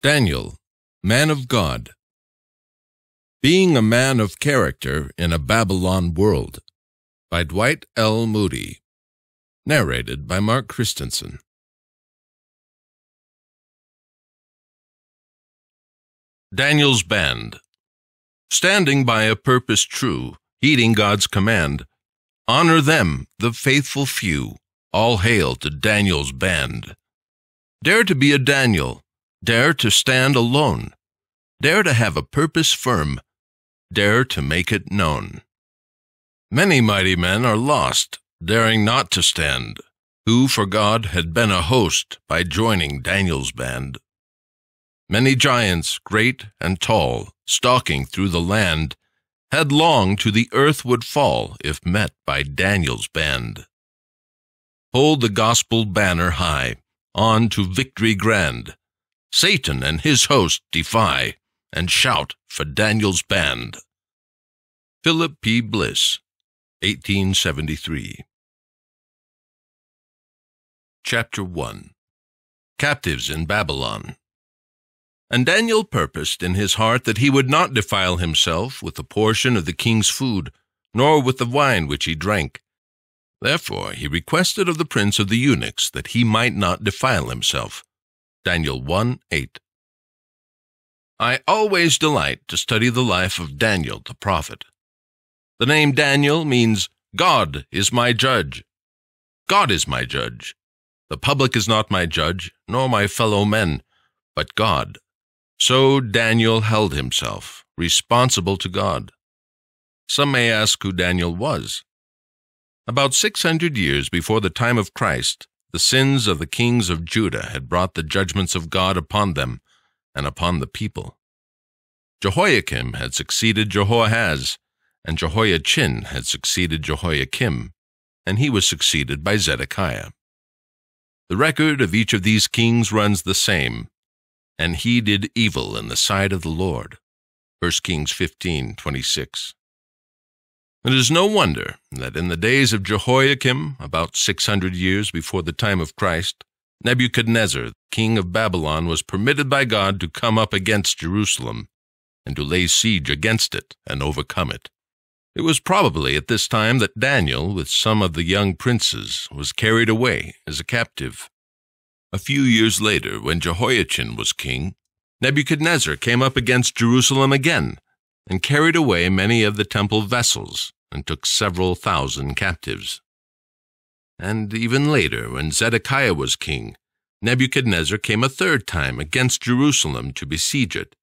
Daniel, man of God. Being a Man of Character in a Babylon World, by Dwight L. Moody. Narrated by Mark Christensen. Daniel's Band. Standing by a purpose true, heeding God's command, honor them, the faithful few. All hail to Daniel's Band. Dare to be a Daniel. Dare to stand alone. Dare to have a purpose firm. Dare to make it known. Many mighty men are lost, daring not to stand, who for God had been a host by joining Daniel's band. Many giants, great and tall, stalking through the land, headlong to the earth would fall if met by Daniel's band. Hold the gospel banner high, on to victory grand. Satan and his host defy, and shout for Daniel's band. Philip P. Bliss, 1873. Chapter 1. Captives in Babylon. And Daniel purposed in his heart that he would not defile himself with the portion of the king's food, nor with the wine which he drank. Therefore he requested of the prince of the eunuchs that he might not defile himself. Daniel 1:8. I always delight to study the life of Daniel the prophet. The name Daniel means God is my judge. God is my judge. The public is not my judge, nor my fellow men, but God. So Daniel held himself responsible to God. Some may ask who Daniel was. About 600 years before the time of Christ, the sins of the kings of Judah had brought the judgments of God upon them and upon the people. Jehoiakim had succeeded Jehoahaz, and Jehoiachin had succeeded Jehoiakim, and he was succeeded by Zedekiah. The record of each of these kings runs the same, and he did evil in the sight of the Lord. 1 Kings 15:26. It is no wonder that in the days of Jehoiakim, about 600 years before the time of Christ, Nebuchadnezzar, king of Babylon, was permitted by God to come up against Jerusalem and to lay siege against it and overcome it. It was probably at this time that Daniel, with some of the young princes, was carried away as a captive. A few years later, when Jehoiachin was king, Nebuchadnezzar came up against Jerusalem again and carried away many of the temple vessels, and took several thousand captives. And even later, when Zedekiah was king, Nebuchadnezzar came a third time against Jerusalem to besiege it.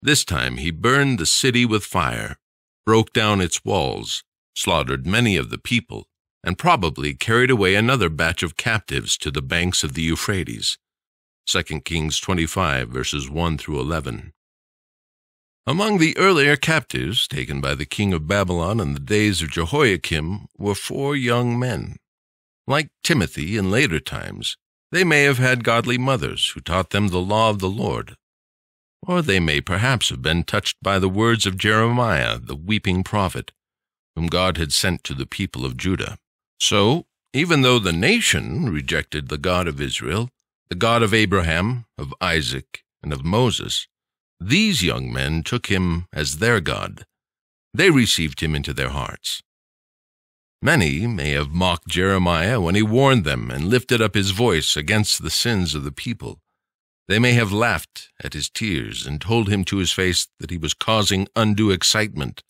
This time he burned the city with fire, broke down its walls, slaughtered many of the people, and probably carried away another batch of captives to the banks of the Euphrates. 2 Kings 25, verses 1 through 11. Among the earlier captives taken by the king of Babylon in the days of Jehoiakim were 4 young men. Like Timothy in later times, they may have had godly mothers who taught them the law of the Lord, or they may perhaps have been touched by the words of Jeremiah, the weeping prophet, whom God had sent to the people of Judah. So, even though the nation rejected the God of Israel, the God of Abraham, of Isaac, and of Moses, these young men took him as their God. They received him into their hearts. Many may have mocked Jeremiah when he warned them and lifted up his voice against the sins of the people. They may have laughed at his tears and told him to his face that he was causing undue excitement,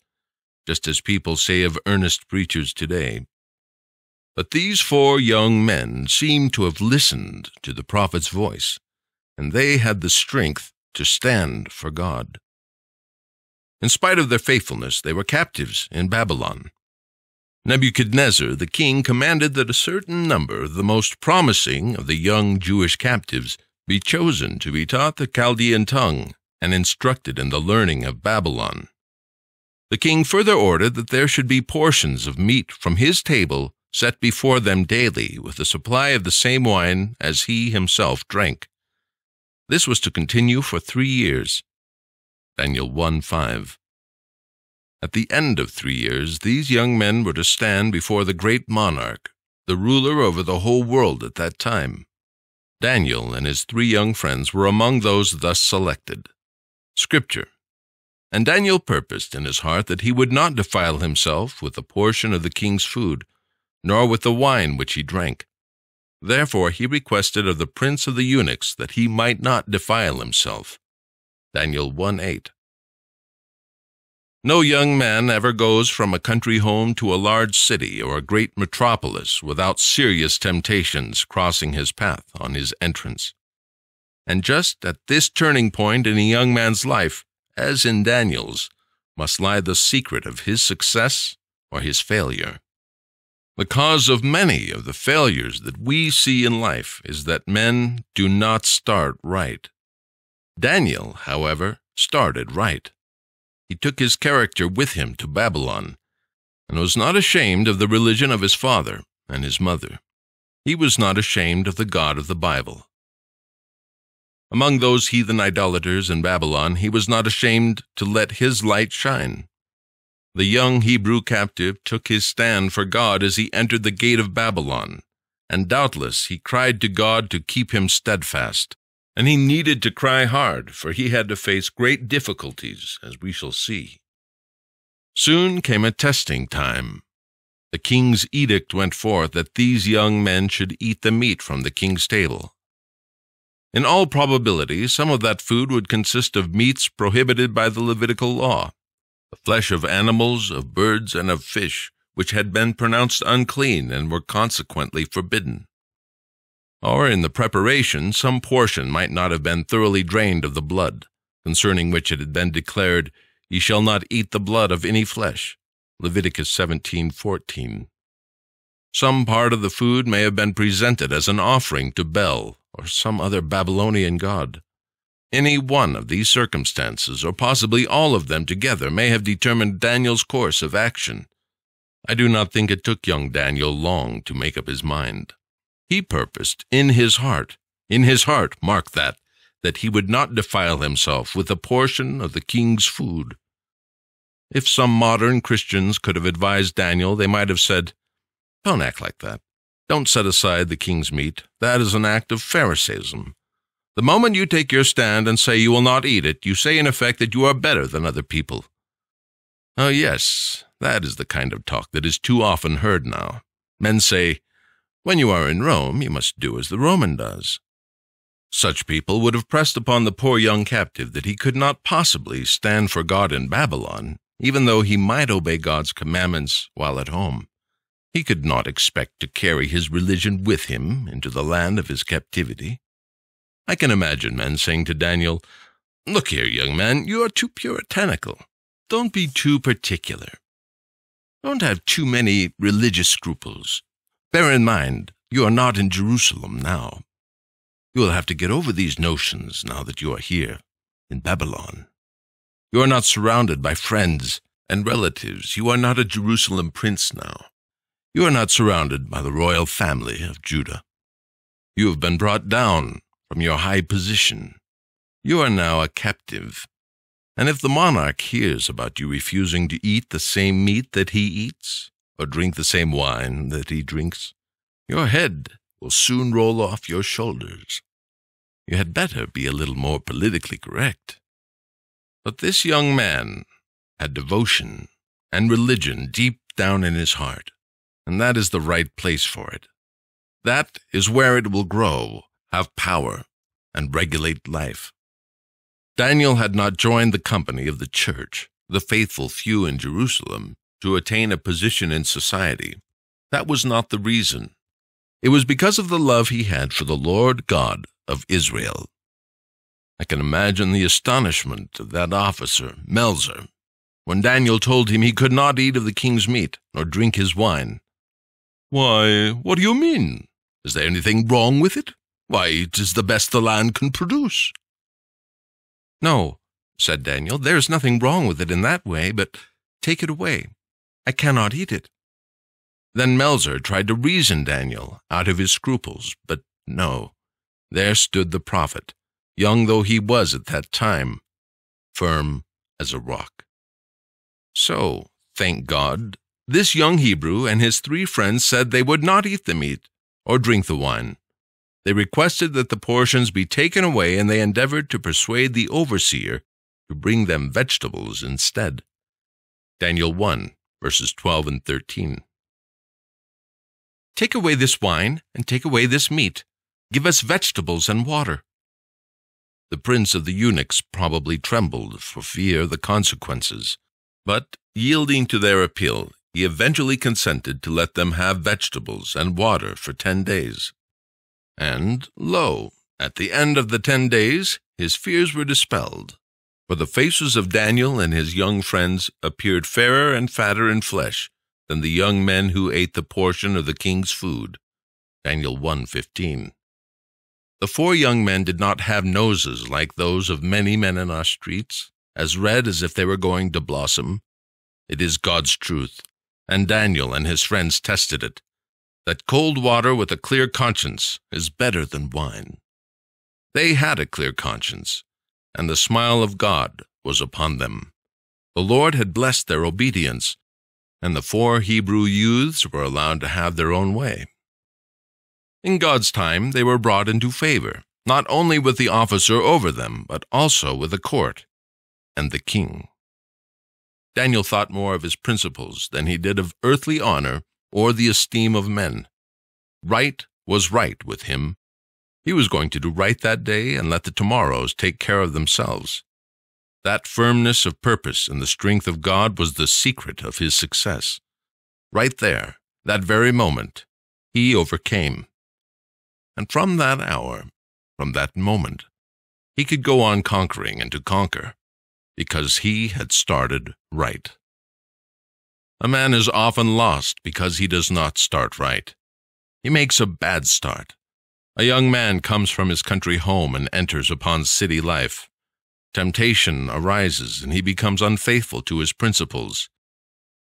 just as people say of earnest preachers today. But these 4 young men seemed to have listened to the prophet's voice, and they had the strength to stand for God. In spite of their faithfulness, they were captives in Babylon. Nebuchadnezzar, the king, commanded that a certain number, the most promising of the young Jewish captives, be chosen to be taught the Chaldean tongue and instructed in the learning of Babylon. The king further ordered that there should be portions of meat from his table set before them daily, with a supply of the same wine as he himself drank. This was to continue for 3 years. Daniel 1:5. At the end of 3 years, these young men were to stand before the great monarch, the ruler over the whole world at that time. Daniel and his three young friends were among those thus selected. Scripture. And Daniel purposed in his heart that he would not defile himself with a portion of the king's food, nor with the wine which he drank. Therefore he requested of the prince of the eunuchs that he might not defile himself. Daniel 1:8. No young man ever goes from a country home to a large city or a great metropolis without serious temptations crossing his path on his entrance. And just at this turning point in a young man's life, as in Daniel's, must lie the secret of his success or his failure. The cause of many of the failures that we see in life is that men do not start right. Daniel, however, started right. He took his character with him to Babylon, and was not ashamed of the religion of his father and his mother. He was not ashamed of the God of the Bible. Among those heathen idolaters in Babylon, he was not ashamed to let his light shine. The young Hebrew captive took his stand for God as he entered the gate of Babylon, and doubtless he cried to God to keep him steadfast, and he needed to cry hard, for he had to face great difficulties, as we shall see. Soon came a testing time. The king's edict went forth that these young men should eat the meat from the king's table. In all probability, some of that food would consist of meats prohibited by the Levitical law, the flesh of animals, of birds, and of fish, which had been pronounced unclean and were consequently forbidden. Or in the preparation, some portion might not have been thoroughly drained of the blood, concerning which it had been declared, "Ye shall not eat the blood of any flesh." Leviticus 17:14. Some part of the food may have been presented as an offering to Bel or some other Babylonian god. Any one of these circumstances, or possibly all of them together, may have determined Daniel's course of action. I do not think it took young Daniel long to make up his mind. He purposed in his heart, mark that he would not defile himself with a portion of the king's food. If some modern Christians could have advised Daniel, they might have said, "Don't act like that. Don't set aside the king's meat. That is an act of Pharisaism. The moment you take your stand and say you will not eat it, you say in effect that you are better than other people." Oh yes, that is the kind of talk that is too often heard now. Men say, "When you are in Rome, you must do as the Roman does." Such people would have pressed upon the poor young captive that he could not possibly stand for God in Babylon, even though he might obey God's commandments while at home. He could not expect to carry his religion with him into the land of his captivity. I can imagine men saying to Daniel, "Look here, young man, you are too puritanical. Don't be too particular. Don't have too many religious scruples. Bear in mind, you are not in Jerusalem now. You will have to get over these notions now that you are here in Babylon. You are not surrounded by friends and relatives. You are not a Jerusalem prince now. You are not surrounded by the royal family of Judah. You have been brought down from your high position. You are now a captive, and if the monarch hears about you refusing to eat the same meat that he eats, or drink the same wine that he drinks, your head will soon roll off your shoulders. You had better be a little more politically correct." But this young man had devotion and religion deep down in his heart, and that is the right place for it. That is where it will grow, have power, and regulate life. Daniel had not joined the company of the church, the faithful few in Jerusalem, to attain a position in society. That was not the reason. It was because of the love he had for the Lord God of Israel. I can imagine the astonishment of that officer, Melzar, when Daniel told him he could not eat of the king's meat nor drink his wine. "Why, what do you mean? Is there anything wrong with it? Why, it is the best the land can produce." "No," said Daniel, "there is nothing wrong with it in that way, but take it away. I cannot eat it." Then Melzar tried to reason Daniel out of his scruples, but no, there stood the prophet, young though he was at that time, firm as a rock. So, thank God, this young Hebrew and his three friends said they would not eat the meat or drink the wine. They requested that the portions be taken away, and they endeavored to persuade the overseer to bring them vegetables instead. Daniel 1, verses 12 and 13. Take away this wine, and take away this meat. Give us vegetables and water. The prince of the eunuchs probably trembled for fear of the consequences, but, yielding to their appeal, he eventually consented to let them have vegetables and water for 10 days. And, lo, at the end of the 10 days, his fears were dispelled, for the faces of Daniel and his young friends appeared fairer and fatter in flesh than the young men who ate the portion of the king's food. Daniel 1:15. The four young men did not have noses like those of many men in our streets, as red as if they were going to blossom. It is God's truth, and Daniel and his friends tested it, that cold water with a clear conscience is better than wine. They had a clear conscience, and the smile of God was upon them. The Lord had blessed their obedience, and the four Hebrew youths were allowed to have their own way. In God's time, they were brought into favor, not only with the officer over them, but also with the court and the king. Daniel thought more of his principles than he did of earthly honor or the esteem of men. Right was right with him. He was going to do right that day and let the tomorrows take care of themselves. That firmness of purpose and the strength of God was the secret of his success. Right there, that very moment, he overcame. And from that hour, from that moment, he could go on conquering and to conquer, because he had started right. A man is often lost because he does not start right. He makes a bad start. A young man comes from his country home and enters upon city life. Temptation arises, and he becomes unfaithful to his principles.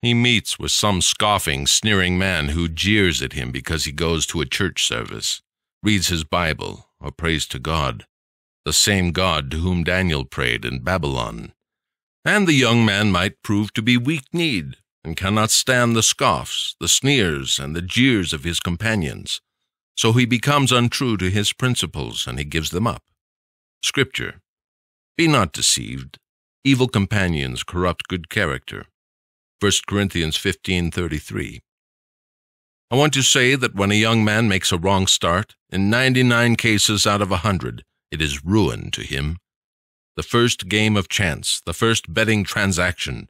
He meets with some scoffing, sneering man who jeers at him because he goes to a church service, reads his Bible, or prays to God, the same God to whom Daniel prayed in Babylon. And the young man might prove to be weak-kneed and cannot stand the scoffs, the sneers, and the jeers of his companions. So he becomes untrue to his principles, and he gives them up. Scripture: "Be not deceived. Evil companions corrupt good character." 1 Corinthians 15:33. I want to say that when a young man makes a wrong start, in 99 cases out of 100, it is ruin to him. The first game of chance, the first betting transaction,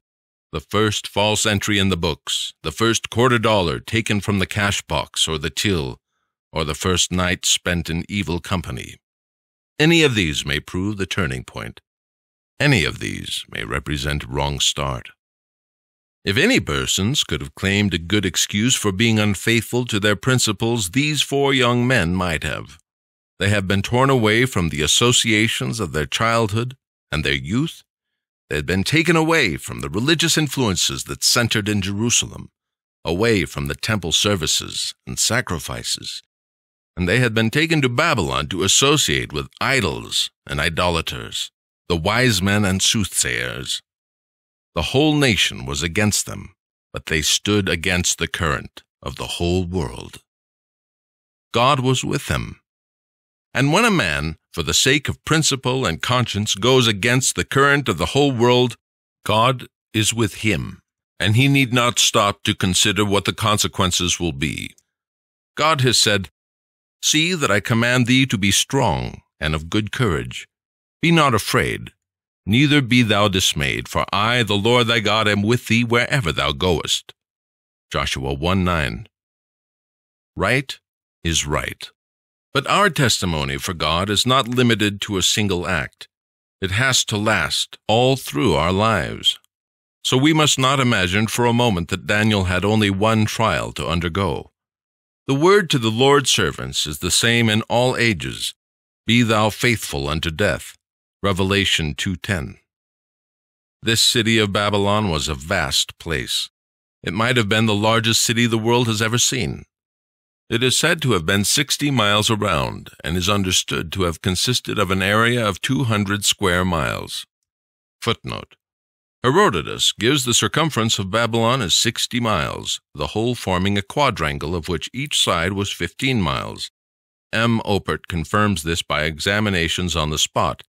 the first false entry in the books, the first $quarter taken from the cash box or the till, or the first night spent in evil company. Any of these may prove the turning point. Any of these may represent wrong start. If any persons could have claimed a good excuse for being unfaithful to their principles, these four young men might have. They have been torn away from the associations of their childhood and their youth. They had been taken away from the religious influences that centered in Jerusalem, away from the temple services and sacrifices, and they had been taken to Babylon to associate with idols and idolaters, the wise men and soothsayers. The whole nation was against them, but they stood against the current of the whole world. God was with them. And when a man, for the sake of principle and conscience, goes against the current of the whole world, God is with him, and he need not stop to consider what the consequences will be. God has said, "See that I command thee to be strong and of good courage. Be not afraid, neither be thou dismayed, for I, the Lord thy God, am with thee wherever thou goest." Joshua 1:9. Right is right. But our testimony for God is not limited to a single act. It has to last all through our lives. So we must not imagine for a moment that Daniel had only one trial to undergo. The word to the Lord's servants is the same in all ages: "Be thou faithful unto death." Revelation 2:10. This city of Babylon was a vast place. It might have been the largest city the world has ever seen. It is said to have been 60 miles around, and is understood to have consisted of an area of 200 square miles. Footnote: Herodotus gives the circumference of Babylon as 60 miles, the whole forming a quadrangle of which each side was 15 miles. M. Opert confirms this by examinations on the spot,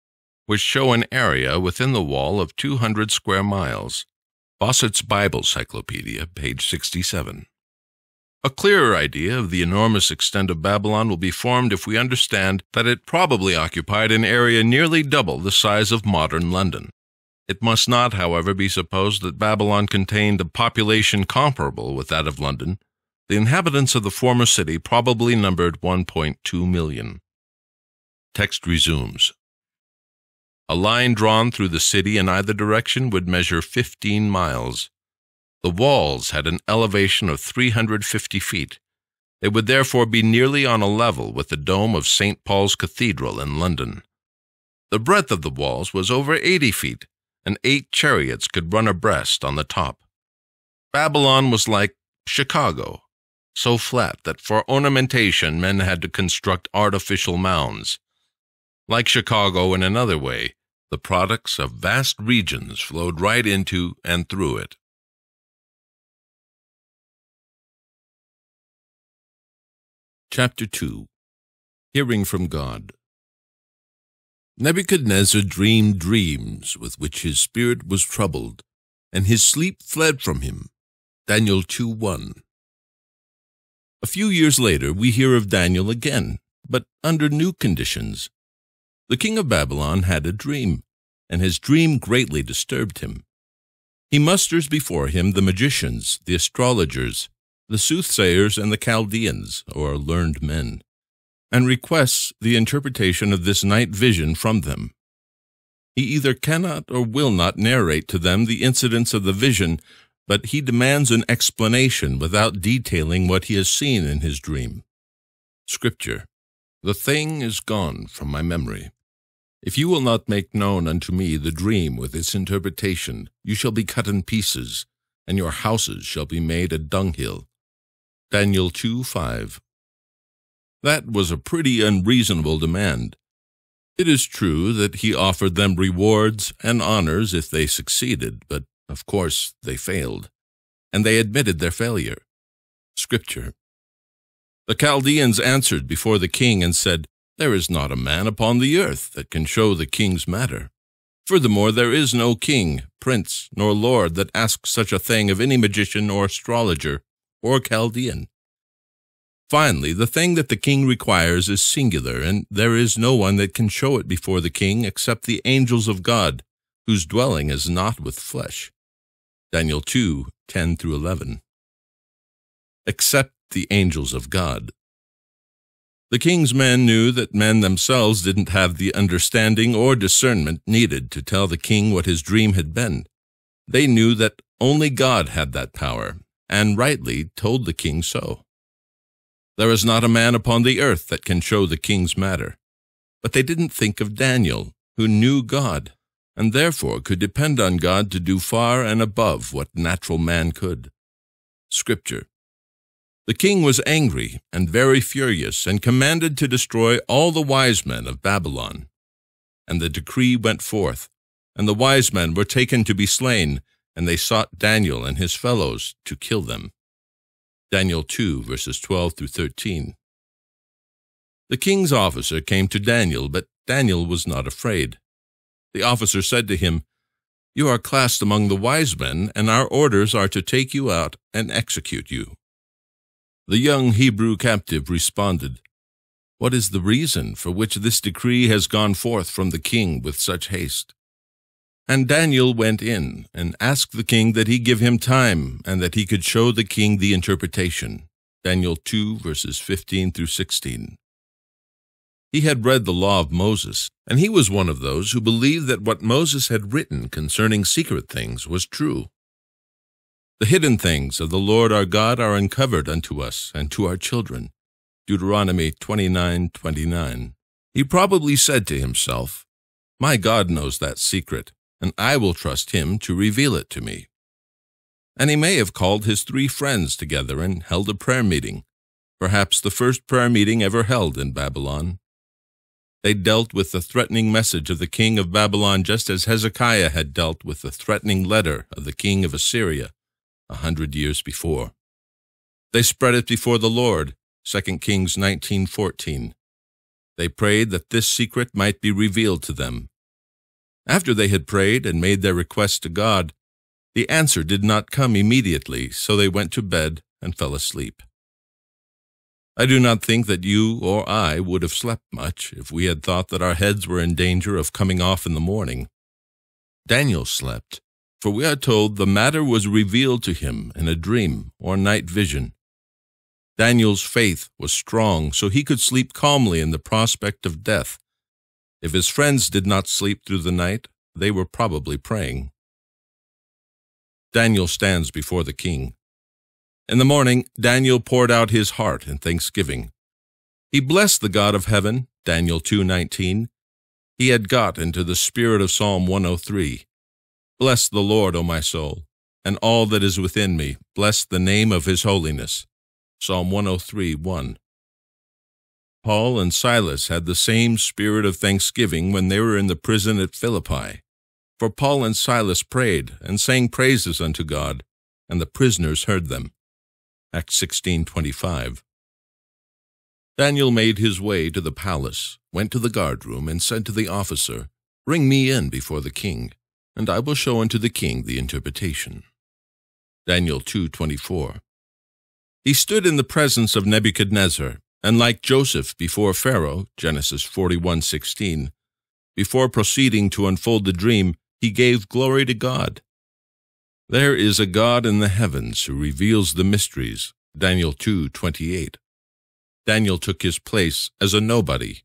which show an area within the wall of 200 square miles. Bossett's Bible Cyclopedia, page 67. A clearer idea of the enormous extent of Babylon will be formed if we understand that it probably occupied an area nearly double the size of modern London. It must not, however, be supposed that Babylon contained a population comparable with that of London. The inhabitants of the former city probably numbered 1.2 million. Text resumes. A line drawn through the city in either direction would measure 15 miles. The walls had an elevation of 350 feet. They would therefore be nearly on a level with the dome of St. Paul's Cathedral in London. The breadth of the walls was over 80 feet, and 8 chariots could run abreast on the top. Babylon was like Chicago, so flat that for ornamentation men had to construct artificial mounds. Like Chicago in another way, the products of vast regions flowed right into and through it. Chapter 2. Hearing from God. Nebuchadnezzar dreamed dreams with which his spirit was troubled, and his sleep fled from him. Daniel 2:1. A few years later we hear of Daniel again, but under new conditions. The king of Babylon had a dream, and his dream greatly disturbed him. He musters before him the magicians, the astrologers, the soothsayers, and the Chaldeans, or learned men, and requests the interpretation of this night vision from them. He either cannot or will not narrate to them the incidents of the vision, but he demands an explanation without detailing what he has seen in his dream. Scripture: "The thing is gone from my memory. If you will not make known unto me the dream with its interpretation, you shall be cut in pieces, and your houses shall be made a dunghill." Daniel 2:5. That was a pretty unreasonable demand. It is true that he offered them rewards and honors if they succeeded, but of course they failed, and they admitted their failure. Scripture: "The Chaldeans answered before the king and said, There is not a man upon the earth that can show the king's matter. Furthermore, there is no king, prince, nor lord that asks such a thing of any magician or astrologer or Chaldean." Finally, the thing that the king requires is singular, and there is no one that can show it before the king except the angels of God, whose dwelling is not with flesh. Daniel 2:10-11. Except the angels of God. The king's men knew that men themselves didn't have the understanding or discernment needed to tell the king what his dream had been. They knew that only God had that power, and rightly told the king so. There is not a man upon the earth that can show the king's matter. But they didn't think of Daniel, who knew God, and therefore could depend on God to do far and above what natural man could. Scripture: "The king was angry and very furious, and commanded to destroy all the wise men of Babylon. And the decree went forth, and the wise men were taken to be slain, and they sought Daniel and his fellows to kill them." Daniel 2:12-13. The king's officer came to Daniel, but Daniel was not afraid. The officer said to him, "You are classed among the wise men, and our orders are to take you out and execute you." The young Hebrew captive responded, "What is the reason for which this decree has gone forth from the king with such haste?" And Daniel went in and asked the king that he give him time, and that he could show the king the interpretation. Daniel 2:15-16. He had read the law of Moses, and he was one of those who believed that what Moses had written concerning secret things was true. "The hidden things of the Lord our God are uncovered unto us and to our children." Deuteronomy 29:29. He probably said to himself, "My God knows that secret, and I will trust him to reveal it to me." And he may have called his 3 friends together and held a prayer meeting, perhaps the first prayer meeting ever held in Babylon. They dealt with the threatening message of the king of Babylon just as Hezekiah had dealt with the threatening letter of the king of Assyria 100 years before. They spread it before the Lord, 2 Kings 19:14, They prayed that this secret might be revealed to them. After they had prayed and made their request to God, the answer did not come immediately, so they went to bed and fell asleep. I do not think that you or I would have slept much if we had thought that our heads were in danger of coming off in the morning. Daniel slept, for we are told the matter was revealed to him in a dream or night vision. Daniel's faith was strong, so he could sleep calmly in the prospect of death. If his friends did not sleep through the night, they were probably praying. Daniel stands before the king. In the morning, Daniel poured out his heart in thanksgiving. He blessed the God of heaven, Daniel 2:19. He had got into the spirit of Psalm 103. Bless the Lord, O my soul, and all that is within me. Bless the name of his holiness. Psalm 103:1. Paul and Silas had the same spirit of thanksgiving when they were in the prison at Philippi. For Paul and Silas prayed and sang praises unto God, and the prisoners heard them. Acts 16:25. Daniel made his way to the palace, went to the guardroom, and said to the officer, "Bring me in before the king, and I will show unto the king the interpretation." Daniel 2:24. He stood in the presence of Nebuchadnezzar, and like Joseph before Pharaoh, Genesis 41:16, before proceeding to unfold the dream, he gave glory to God. There is a God in the heavens who reveals the mysteries, Daniel 2:28. Daniel took his place as a nobody.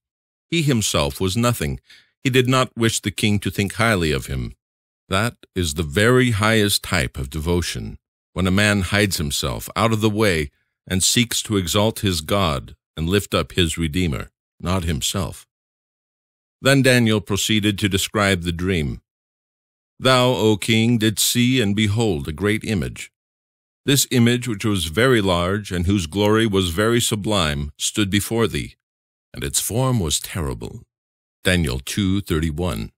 He himself was nothing. He did not wish the king to think highly of him. That is the very highest type of devotion, when a man hides himself out of the way and seeks to exalt his God and lift up his Redeemer, not himself. Then Daniel proceeded to describe the dream. "Thou, O king, didst see and behold a great image. This image, which was very large, and whose glory was very sublime, stood before thee, and its form was terrible." Daniel 2:31.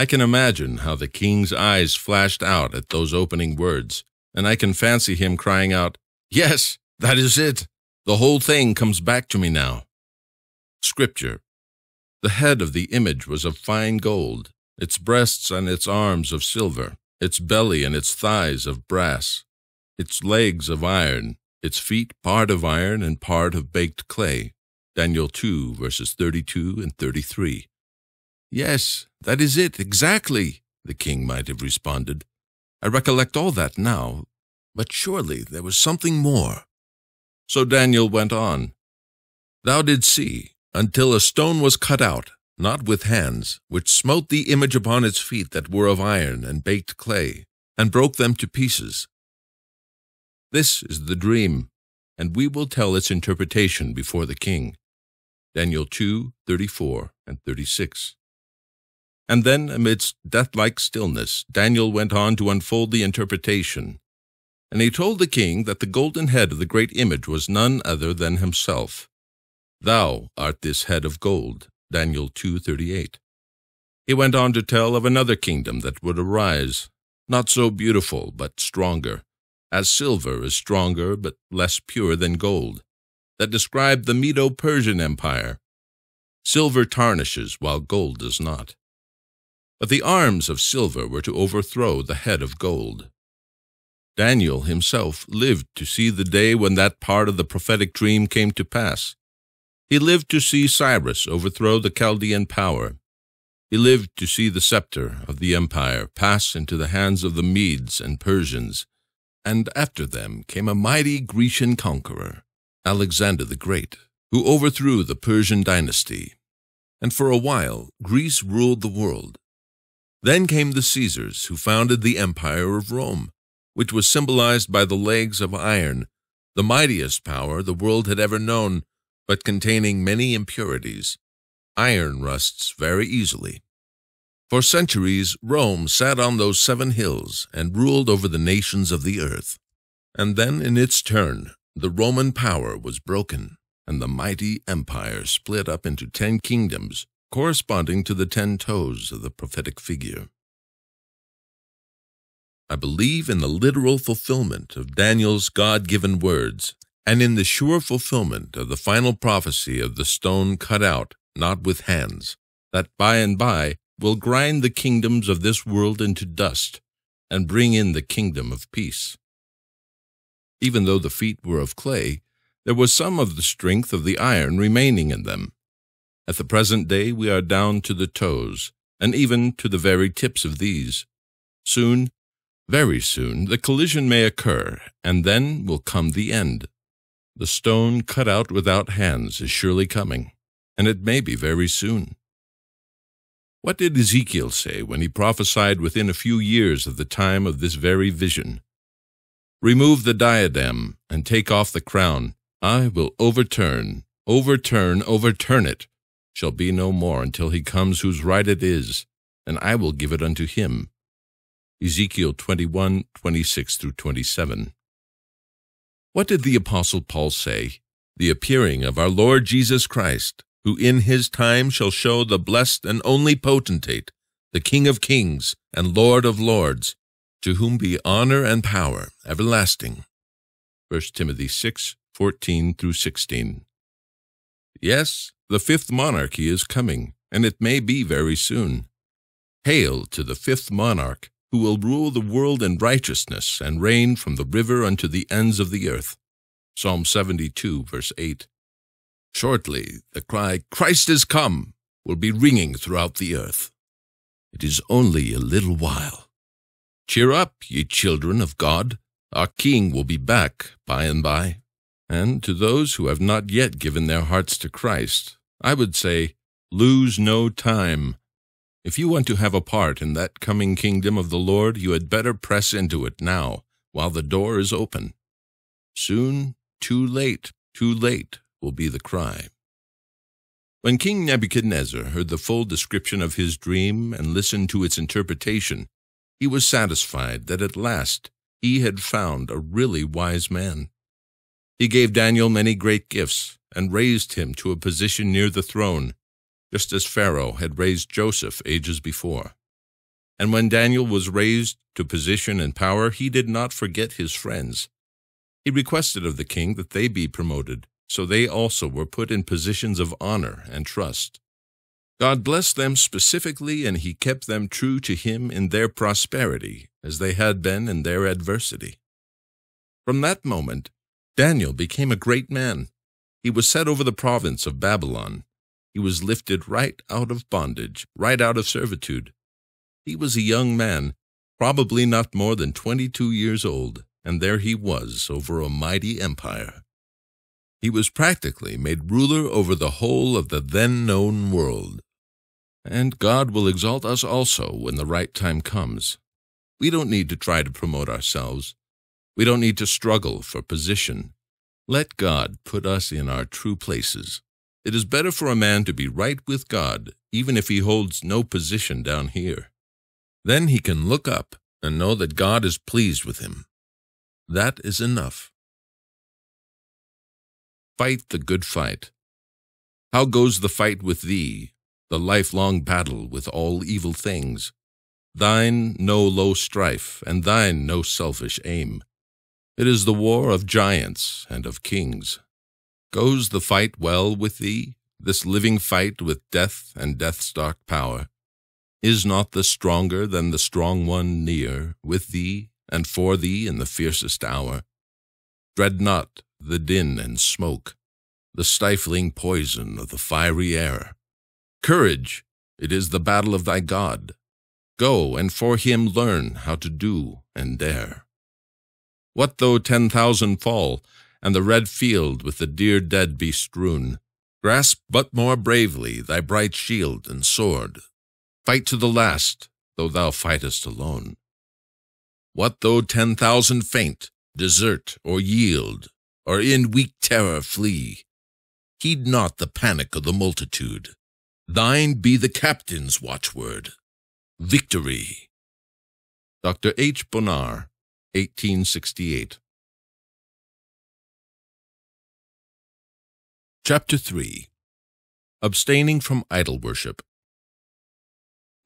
I can imagine how the king's eyes flashed out at those opening words, and I can fancy him crying out, "Yes, that is it. The whole thing comes back to me now." Scripture. The head of the image was of fine gold, its breasts and its arms of silver, its belly and its thighs of brass, its legs of iron, its feet part of iron and part of baked clay. Daniel 2, verses 32 and 33. "Yes, that is it, exactly," the king might have responded. "I recollect all that now, but surely there was something more." So Daniel went on. "Thou didst see, until a stone was cut out, not with hands, which smote the image upon its feet that were of iron and baked clay, and broke them to pieces." This is the dream, and we will tell its interpretation before the king. Daniel 2:34 and 36. And then, amidst deathlike stillness, Daniel went on to unfold the interpretation. And he told the king that the golden head of the great image was none other than himself. "Thou art this head of gold." Daniel 2:38. He went on to tell of another kingdom that would arise, not so beautiful, but stronger, as silver is stronger, but less pure than gold, that described the Medo-Persian Empire. Silver tarnishes, while gold does not. But the arms of silver were to overthrow the head of gold. Daniel himself lived to see the day when that part of the prophetic dream came to pass. He lived to see Cyrus overthrow the Chaldean power. He lived to see the scepter of the empire pass into the hands of the Medes and Persians, and after them came a mighty Grecian conqueror, Alexander the Great, who overthrew the Persian dynasty. And for a while Greece ruled the world. Then came the Caesars, who founded the empire of Rome, which was symbolized by the legs of iron, the mightiest power the world had ever known, but containing many impurities. Iron rusts very easily. For centuries, Rome sat on those 7 hills and ruled over the nations of the earth. And then, in its turn, the Roman power was broken, and the mighty empire split up into 10 kingdoms, corresponding to the 10 toes of the prophetic figure. I believe in the literal fulfillment of Daniel's God-given words, and in the sure fulfillment of the final prophecy of the stone cut out, not with hands, that by and by will grind the kingdoms of this world into dust and bring in the kingdom of peace. Even though the feet were of clay, there was some of the strength of the iron remaining in them. At the present day we are down to the toes, and even to the very tips of these. Soon, very soon, the collision may occur, and then will come the end. The stone cut out without hands is surely coming, and it may be very soon. What did Ezekiel say when he prophesied within a few years of the time of this very vision? Remove the diadem and take off the crown. I will overturn, overturn, overturn it. Shall be no more until he comes whose right it is, and I will give it unto him. Ezekiel 21, 26-27. What did the Apostle Paul say? The appearing of our Lord Jesus Christ, who in his time shall show the blessed and only potentate, the King of kings and Lord of lords, to whom be honor and power everlasting. 1 Timothy 6, 14-16. Yes, the fifth monarchy is coming, and it may be very soon. Hail to the fifth monarch, who will rule the world in righteousness and reign from the river unto the ends of the earth. Psalm 72, verse 8. Shortly, the cry, Christ is come, will be ringing throughout the earth. It is only a little while. Cheer up, ye children of God. Our King will be back by and by. And to those who have not yet given their hearts to Christ, I would say, lose no time. If you want to have a part in that coming kingdom of the Lord, you had better press into it now, while the door is open. Soon, too late, will be the cry. When King Nebuchadnezzar heard the full description of his dream and listened to its interpretation, he was satisfied that at last he had found a really wise man. He gave Daniel many great gifts and raised him to a position near the throne, just as Pharaoh had raised Joseph ages before. And when Daniel was raised to position and power, he did not forget his friends. He requested of the king that they be promoted, so they also were put in positions of honor and trust. God blessed them specifically, and he kept them true to him in their prosperity, as they had been in their adversity. From that moment, Daniel became a great man. He was set over the province of Babylon. He was lifted right out of bondage, right out of servitude. He was a young man, probably not more than 22 years old, and there he was over a mighty empire. He was practically made ruler over the whole of the then-known world. And God will exalt us also when the right time comes. We don't need to try to promote ourselves. We don't need to struggle for position. Let God put us in our true places. It is better for a man to be right with God, even if he holds no position down here. Then he can look up and know that God is pleased with him. That is enough. Fight the good fight. How goes the fight with thee, the lifelong battle with all evil things? Thine no low strife, and thine no selfish aim. It is the war of giants and of kings. Goes the fight well with thee, this living fight with death and death's dark power? Is not the stronger than the strong one near, with thee and for thee in the fiercest hour? Dread not the din and smoke, the stifling poison of the fiery air. Courage, it is the battle of thy God. Go and for him learn how to do and dare. What though 10,000 fall, and the red field with the dear dead be strewn? Grasp but more bravely thy bright shield and sword. Fight to the last, though thou fightest alone. What though 10,000 faint, desert, or yield, or in weak terror flee? Heed not the panic of the multitude. Thine be the captain's watchword, victory. Dr. H. Bonar, 1868. Chapter 3. Abstaining from idol worship.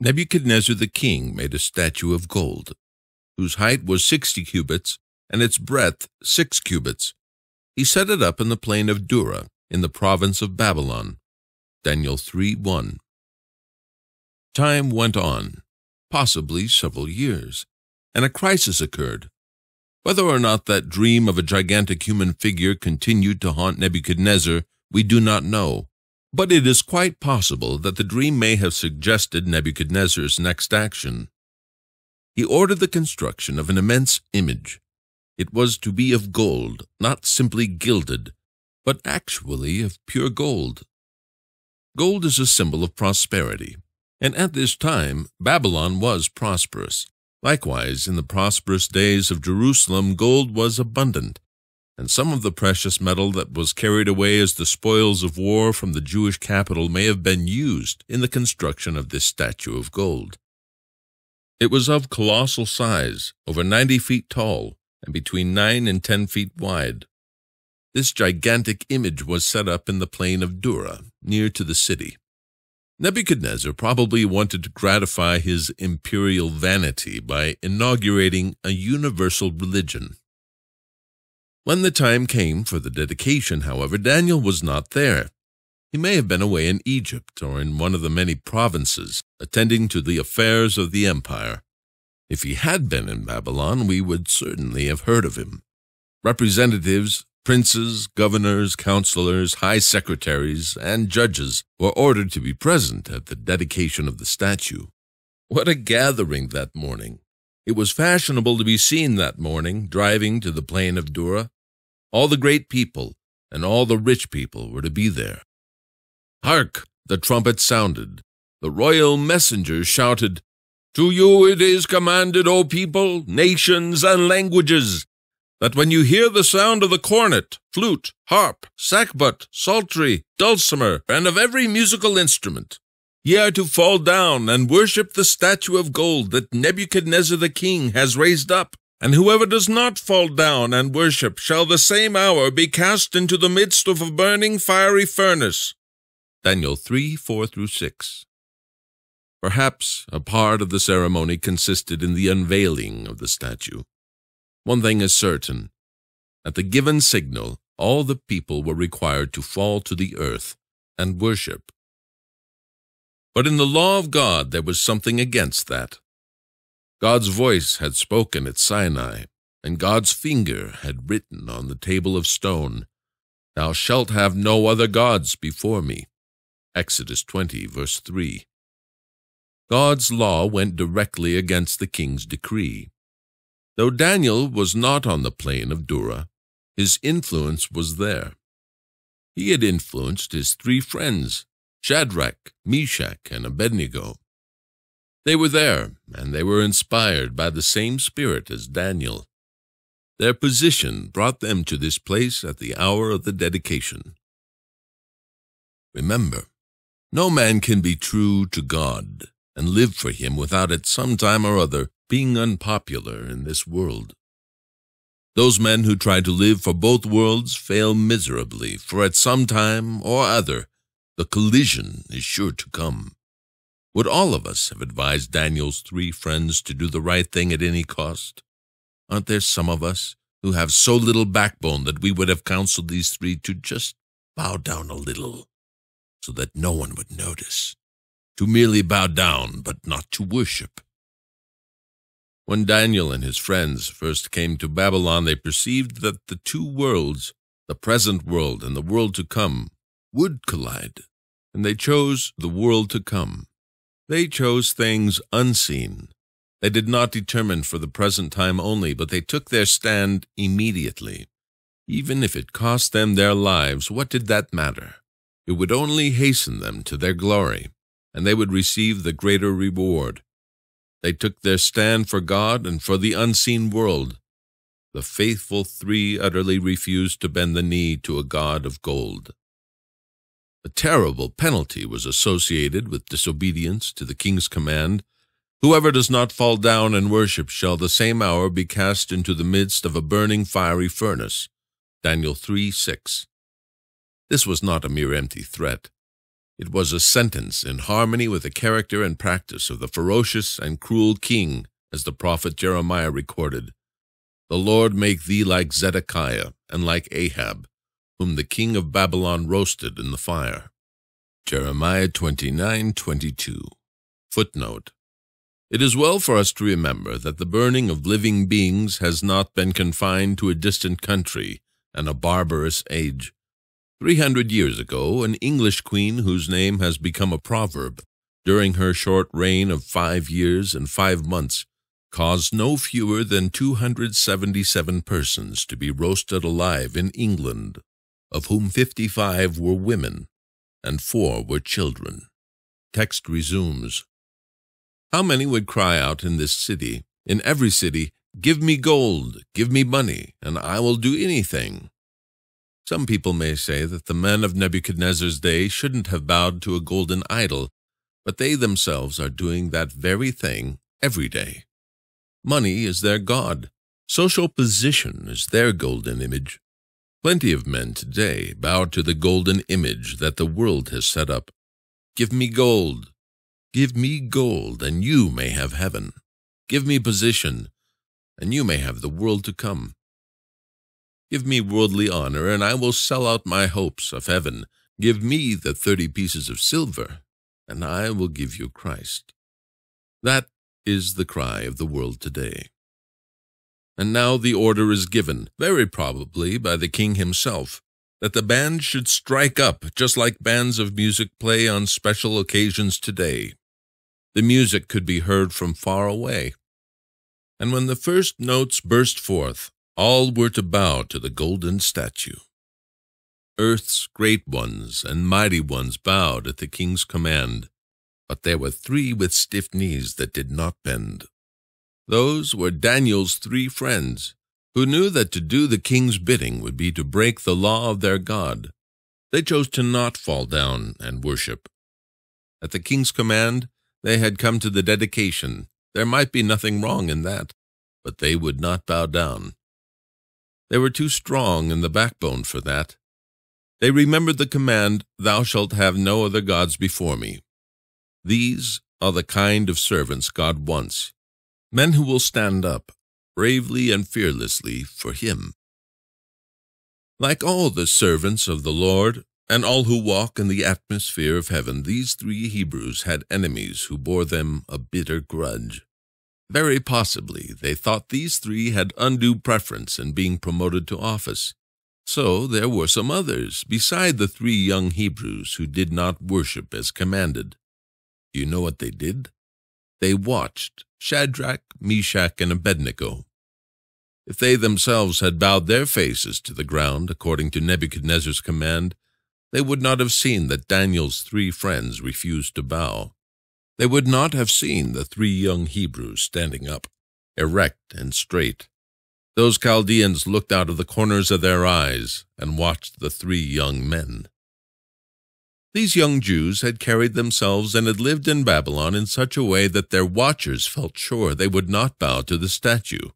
Nebuchadnezzar the king made a statue of gold, whose height was 60 cubits, and its breadth 6 cubits, He set it up in the plain of Dura, in the province of Babylon. Daniel 3:1. Time went on, possibly several years, and a crisis occurred. Whether or not that dream of a gigantic human figure continued to haunt Nebuchadnezzar, we do not know, but it is quite possible that the dream may have suggested Nebuchadnezzar's next action. He ordered the construction of an immense image. It was to be of gold, not simply gilded, but actually of pure gold. Gold is a symbol of prosperity, and at this time Babylon was prosperous. Likewise, in the prosperous days of Jerusalem, gold was abundant, and some of the precious metal that was carried away as the spoils of war from the Jewish capital may have been used in the construction of this statue of gold. It was of colossal size, over 90 feet tall, and between 9 and 10 feet wide. This gigantic image was set up in the plain of Dura, near to the city. Nebuchadnezzar probably wanted to gratify his imperial vanity by inaugurating a universal religion. When the time came for the dedication, however, Daniel was not there. He may have been away in Egypt or in one of the many provinces, attending to the affairs of the empire. If he had been in Babylon, we would certainly have heard of him. Representatives, princes, governors, counselors, high secretaries, and judges were ordered to be present at the dedication of the statue. What a gathering that morning! It was fashionable to be seen that morning, driving to the plain of Dura. All the great people and all the rich people were to be there. Hark! The trumpet sounded. The royal messenger shouted, "To you it is commanded, O people, nations, and languages, that when you hear the sound of the cornet, flute, harp, sackbut, psaltery, dulcimer, and of every musical instrument, ye are to fall down and worship the statue of gold that Nebuchadnezzar the king has raised up. And whoever does not fall down and worship shall the same hour be cast into the midst of a burning fiery furnace." Daniel 3:4-6. Perhaps a part of the ceremony consisted in the unveiling of the statue. One thing is certain. At the given signal, all the people were required to fall to the earth and worship. But in the law of God there was something against that. God's voice had spoken at Sinai, and God's finger had written on the table of stone, "Thou shalt have no other gods before me." Exodus 20:3. God's law went directly against the king's decree. Though Daniel was not on the plain of Dura, his influence was there. He had influenced his three friends, Shadrach, Meshach, and Abednego. They were there, and they were inspired by the same spirit as Daniel. Their position brought them to this place at the hour of the dedication. Remember, no man can be true to God and live for him without at some time or other being unpopular in this world. Those men who try to live for both worlds fail miserably, for at some time or other the collision is sure to come. Would all of us have advised Daniel's three friends to do the right thing at any cost? Aren't there some of us who have so little backbone that we would have counseled these three to just bow down a little so that no one would notice, to merely bow down but not to worship? When Daniel and his friends first came to Babylon, they perceived that the two worlds, the present world and the world to come, would collide, and they chose the world to come. They chose things unseen. They did not determine for the present time only, but they took their stand immediately. Even if it cost them their lives, what did that matter? It would only hasten them to their glory, and they would receive the greater reward. They took their stand for God and for the unseen world. The faithful three utterly refused to bend the knee to a god of gold. A terrible penalty was associated with disobedience to the king's command. Whoever does not fall down and worship shall the same hour be cast into the midst of a burning fiery furnace. Daniel 3:6. This was not a mere empty threat. It was a sentence in harmony with the character and practice of the ferocious and cruel king, as the prophet Jeremiah recorded. "The Lord make thee like Zedekiah, and like Ahab, whom the king of Babylon roasted in the fire. Jeremiah 29:22. Footnote. It is well for us to remember that the burning of living beings has not been confined to a distant country and a barbarous age. 300 years ago, an English queen whose name has become a proverb, during her short reign of 5 years and 5 months, caused no fewer than 277 persons to be roasted alive in England, of whom 55 were women and 4 were children. Text resumes. How many would cry out in this city, in every city, "Give me gold, give me money, and I will do anything"? Some people may say that the men of Nebuchadnezzar's day shouldn't have bowed to a golden idol, but they themselves are doing that very thing every day. Money is their god. Social position is their golden image. Plenty of men today bow to the golden image that the world has set up. Give me gold, and you may have heaven. Give me position, and you may have the world to come. Give me worldly honor, and I will sell out my hopes of heaven. Give me the 30 pieces of silver, and I will give you Christ. That is the cry of the world today. And now the order is given, very probably by the king himself, that the band should strike up, just like bands of music play on special occasions today. The music could be heard from far away. And when the first notes burst forth, all were to bow to the golden statue. Earth's great ones and mighty ones bowed at the king's command, but there were 3 with stiff knees that did not bend. Those were Daniel's 3 friends, who knew that to do the king's bidding would be to break the law of their God. They chose to not fall down and worship. At the king's command, they had come to the dedication. There might be nothing wrong in that, but they would not bow down. They were too strong in the backbone for that. They remembered the command, "Thou shalt have no other gods before me." These are the kind of servants God wants, men who will stand up, bravely and fearlessly, for Him. Like all the servants of the Lord, and all who walk in the atmosphere of heaven, these 3 Hebrews had enemies who bore them a bitter grudge. Very possibly they thought these 3 had undue preference in being promoted to office. So there were some others, beside the 3 young Hebrews, who did not worship as commanded. You know what they did? They watched Shadrach, Meshach, and Abednego. If they themselves had bowed their faces to the ground according to Nebuchadnezzar's command, they would not have seen that Daniel's 3 friends refused to bow. They would not have seen the 3 young Hebrews standing up, erect and straight. Those Chaldeans looked out of the corners of their eyes and watched the 3 young men. These young Jews had carried themselves and had lived in Babylon in such a way that their watchers felt sure they would not bow to the statue.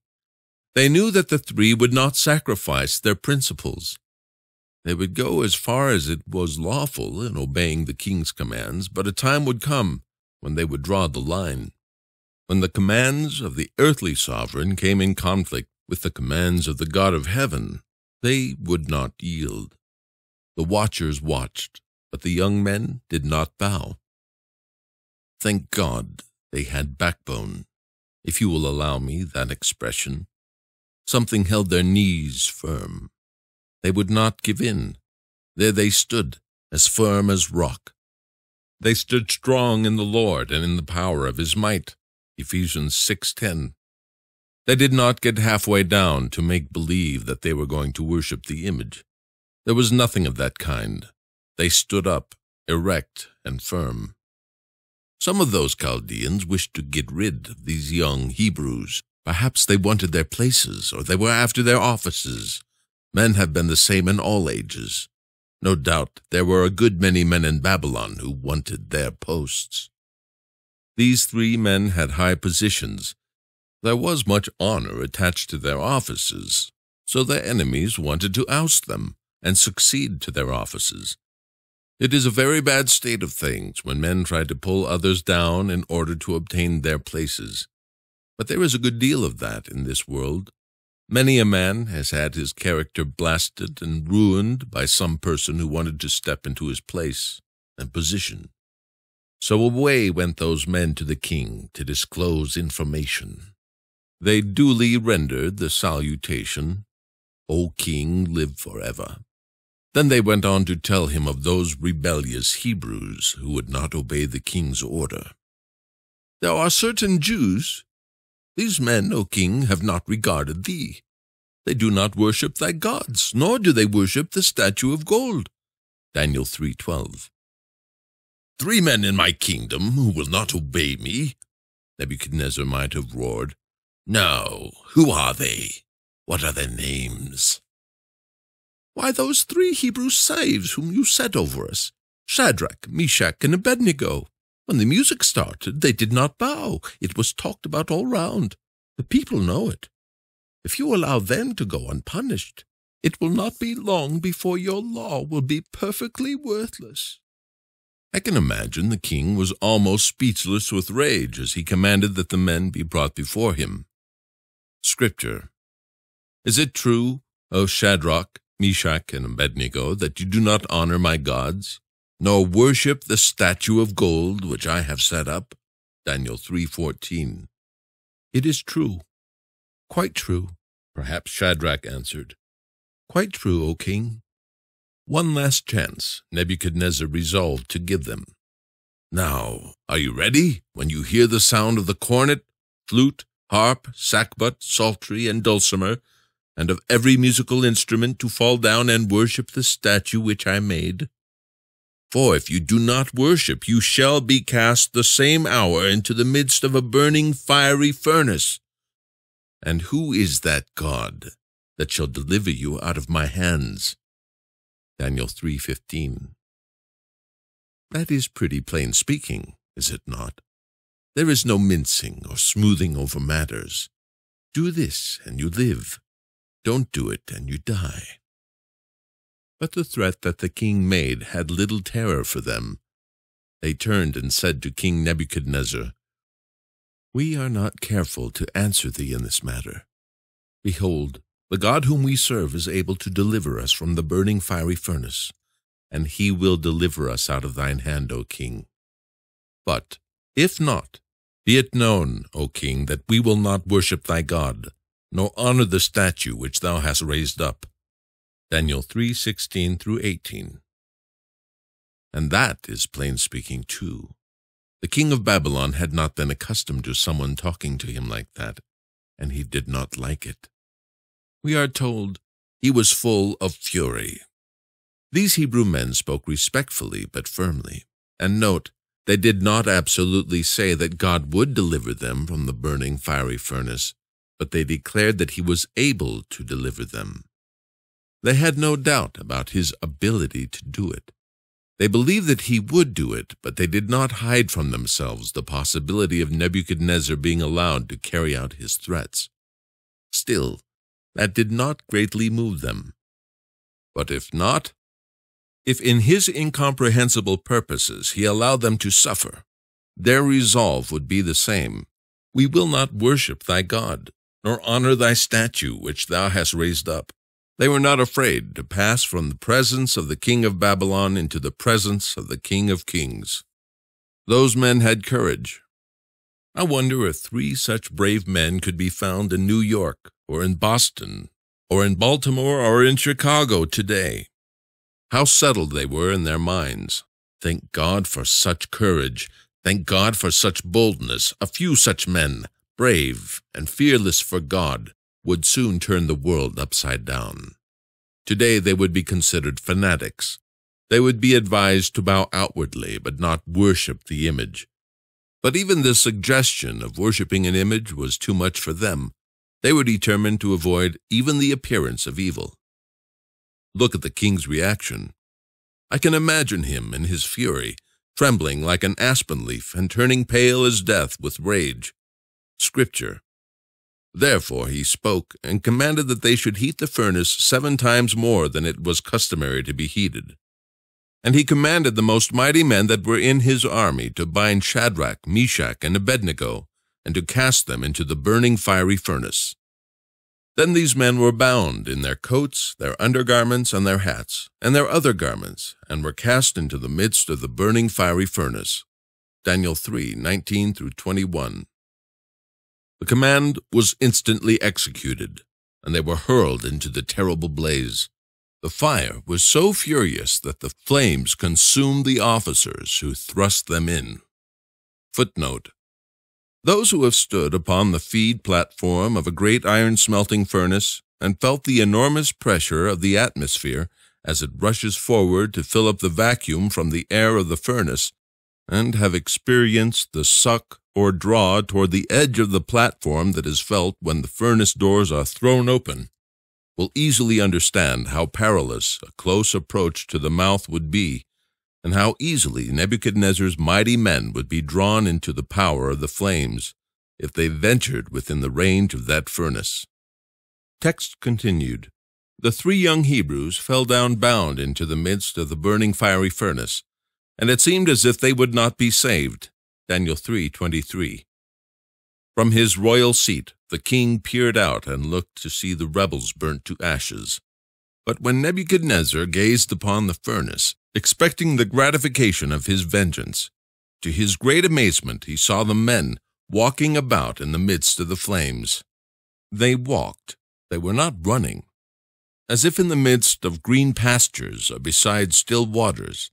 They knew that the 3 would not sacrifice their principles. They would go as far as it was lawful in obeying the king's commands, but a time would come when they would draw the line. When the commands of the earthly sovereign came in conflict with the commands of the God of heaven, they would not yield. The watchers watched, but the young men did not bow. Thank God they had backbone, if you will allow me that expression. Something held their knees firm. They would not give in. There they stood, as firm as rock. They stood strong in the Lord and in the power of His might. Ephesians 6:10. They did not get halfway down to make believe that they were going to worship the image. There was nothing of that kind. They stood up, erect and firm. Some of those Chaldeans wished to get rid of these young Hebrews. Perhaps they wanted their places, or they were after their offices. Men have been the same in all ages. No doubt there were a good many men in Babylon who wanted their posts. These 3 men had high positions. There was much honor attached to their offices, so their enemies wanted to oust them and succeed to their offices. It is a very bad state of things when men try to pull others down in order to obtain their places. But there is a good deal of that in this world. Many a man has had his character blasted and ruined by some person who wanted to step into his place and position. So away went those men to the king to disclose information. They duly rendered the salutation, "O King, live forever." Then they went on to tell him of those rebellious Hebrews who would not obey the king's order. "There are certain Jews. These men, O king, have not regarded thee. They do not worship thy gods, nor do they worship the statue of gold." Daniel 3:12. "Three men in my kingdom who will not obey me," Nebuchadnezzar might have roared. "Now, who are they? What are their names?" "Why, those three Hebrew slaves whom you set over us, Shadrach, Meshach, and Abednego. When the music started, they did not bow. It was talked about all round. The people know it. If you allow them to go unpunished, it will not be long before your law will be perfectly worthless." I can imagine the king was almost speechless with rage as he commanded that the men be brought before him. Scripture. "Is it true, O Shadrach, Meshach, and Abednego, that you do not honor my gods, nor worship the statue of gold which I have set up?" Daniel 3:14. "It is true, quite true," perhaps Shadrach answered. "Quite true, O king." One last chance Nebuchadnezzar resolved to give them. "Now, are you ready? When you hear the sound of the cornet, flute, harp, sackbut, psaltery, and dulcimer, and of every musical instrument, to fall down and worship the statue which I made. For if you do not worship, you shall be cast the same hour into the midst of a burning fiery furnace. And who is that God that shall deliver you out of my hands?" Daniel 3:15. That is pretty plain speaking, is it not? There is no mincing or smoothing over matters. Do this and you live. Don't do it and you die. But the threat that the king made had little terror for them. They turned and said to King Nebuchadnezzar, "We are not careful to answer thee in this matter. Behold, the God whom we serve is able to deliver us from the burning fiery furnace, and he will deliver us out of thine hand, O king. But, if not, be it known, O king, that we will not worship thy God, nor honor the statue which thou hast raised up." Daniel 3:16-18. And that is plain speaking, too. The king of Babylon had not been accustomed to someone talking to him like that, and he did not like it. We are told he was full of fury. These Hebrew men spoke respectfully but firmly. And note, they did not absolutely say that God would deliver them from the burning fiery furnace, but they declared that he was able to deliver them. They had no doubt about his ability to do it. They believed that he would do it, but they did not hide from themselves the possibility of Nebuchadnezzar being allowed to carry out his threats. Still, that did not greatly move them. But if not, if in his incomprehensible purposes he allowed them to suffer, their resolve would be the same. "We will not worship thy God, nor honor thy statue which thou hast raised up." They were not afraid to pass from the presence of the king of Babylon into the presence of the king of kings. Those men had courage. I wonder if three such brave men could be found in New York, or in Boston, or in Baltimore, or in Chicago today. How settled they were in their minds. Thank God for such courage. Thank God for such boldness. A few such men, brave and fearless for God, would soon turn the world upside down. Today they would be considered fanatics. They would be advised to bow outwardly, but not worship the image. But even the suggestion of worshiping an image was too much for them. They were determined to avoid even the appearance of evil. Look at the king's reaction. I can imagine him in his fury, trembling like an aspen leaf and turning pale as death with rage. Scripture. Therefore he spoke and commanded that they should heat the furnace 7 times more than it was customary to be heated. And he commanded the most mighty men that were in his army to bind Shadrach, Meshach, and Abednego, and to cast them into the burning fiery furnace. Then these men were bound in their coats, their undergarments, and their hats, and their other garments, and were cast into the midst of the burning fiery furnace. Daniel 3:19-21. The command was instantly executed, and they were hurled into the terrible blaze. The fire was so furious that the flames consumed the officers who thrust them in. Footnote: those who have stood upon the feed platform of a great iron-smelting furnace and felt the enormous pressure of the atmosphere as it rushes forward to fill up the vacuum from the air of the furnace, and have experienced the suck or draw toward the edge of the platform that is felt when the furnace doors are thrown open, will easily understand how perilous a close approach to the mouth would be, and how easily Nebuchadnezzar's mighty men would be drawn into the power of the flames if they ventured within the range of that furnace. Text continued. The three young Hebrews fell down bound into the midst of the burning fiery furnace, and it seemed as if they would not be saved. Daniel 3:23. From his royal seat the king peered out and looked to see the rebels burnt to ashes. But when Nebuchadnezzar gazed upon the furnace, expecting the gratification of his vengeance, to his great amazement he saw the men walking about in the midst of the flames. They walked, they were not running, as if in the midst of green pastures or beside still waters.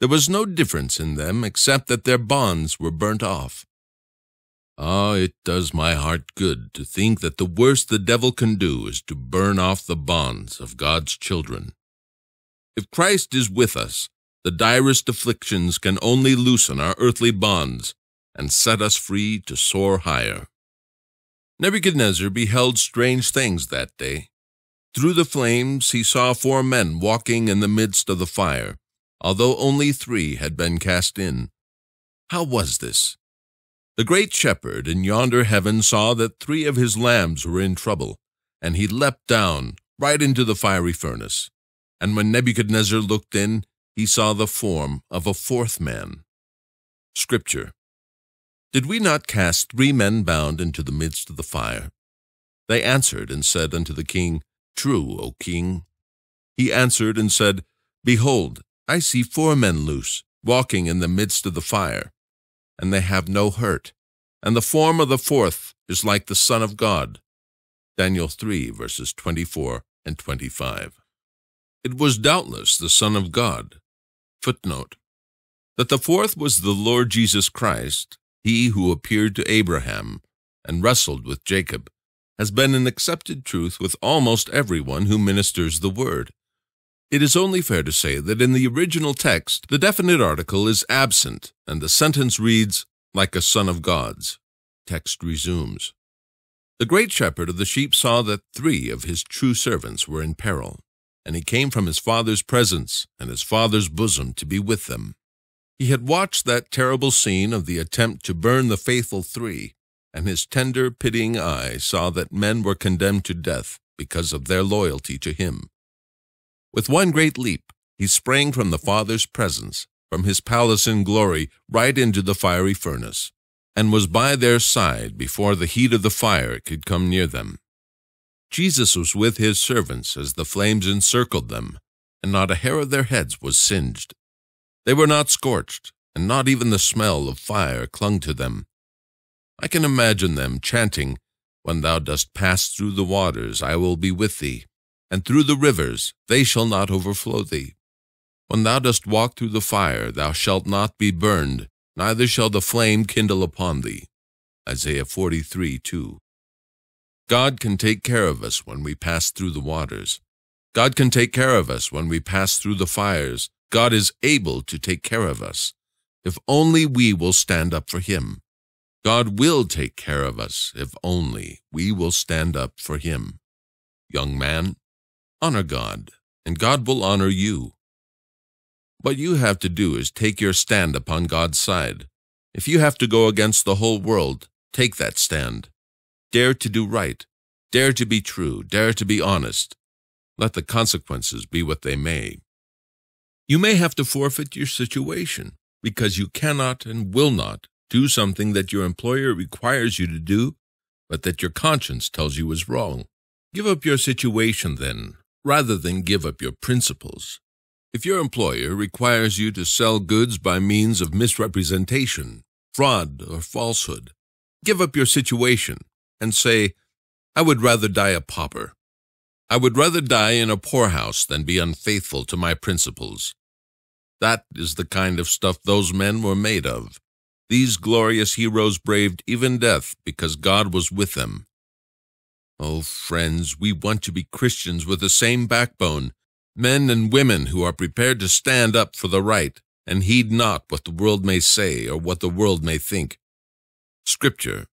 There was no difference in them except that their bonds were burnt off. Ah, it does my heart good to think that the worst the devil can do is to burn off the bonds of God's children. If Christ is with us, the direst afflictions can only loosen our earthly bonds and set us free to soar higher. Nebuchadnezzar beheld strange things that day. Through the flames he saw four men walking in the midst of the fire, although only three had been cast in. How was this? The great shepherd in yonder heaven saw that three of his lambs were in trouble, and he leapt down right into the fiery furnace. And when Nebuchadnezzar looked in, he saw the form of a fourth man. Scripture: did we not cast three men bound into the midst of the fire? They answered and said unto the king, True, O king. He answered and said, Behold, I see four men loose, walking in the midst of the fire, and they have no hurt, and the form of the fourth is like the Son of God. Daniel 3:24-25. It was doubtless the Son of God. Footnote: that the fourth was the Lord Jesus Christ, he who appeared to Abraham and wrestled with Jacob, has been an accepted truth with almost everyone who ministers the word. It is only fair to say that in the original text the definite article is absent, and the sentence reads, like a son of God's. Text resumes. The great shepherd of the sheep saw that three of his true servants were in peril, and he came from his father's presence and his father's bosom to be with them. He had watched that terrible scene of the attempt to burn the faithful three, and his tender, pitying eye saw that men were condemned to death because of their loyalty to him. With one great leap, he sprang from the father's presence, from his palace in glory, right into the fiery furnace, and was by their side before the heat of the fire could come near them. Jesus was with his servants as the flames encircled them, and not a hair of their heads was singed. They were not scorched, and not even the smell of fire clung to them. I can imagine them chanting, When thou dost pass through the waters, I will be with thee, and through the rivers, they shall not overflow thee. When thou dost walk through the fire, thou shalt not be burned, neither shall the flame kindle upon thee. Isaiah 43:2. God can take care of us when we pass through the waters. God can take care of us when we pass through the fires. God is able to take care of us, if only we will stand up for him. God will take care of us, if only we will stand up for him. Young man, honor God, and God will honor you. What you have to do is take your stand upon God's side. If you have to go against the whole world, take that stand. Dare to do right, dare to be true, dare to be honest. Let the consequences be what they may. You may have to forfeit your situation because you cannot and will not do something that your employer requires you to do, but that your conscience tells you is wrong. Give up your situation, then, rather than give up your principles. If your employer requires you to sell goods by means of misrepresentation, fraud, or falsehood, give up your situation and say, I would rather die a pauper. I would rather die in a poorhouse than be unfaithful to my principles. That is the kind of stuff those men were made of. These glorious heroes braved even death because God was with them. Oh, friends, we want to be Christians with the same backbone, men and women who are prepared to stand up for the right and heed not what the world may say or what the world may think. Scripture.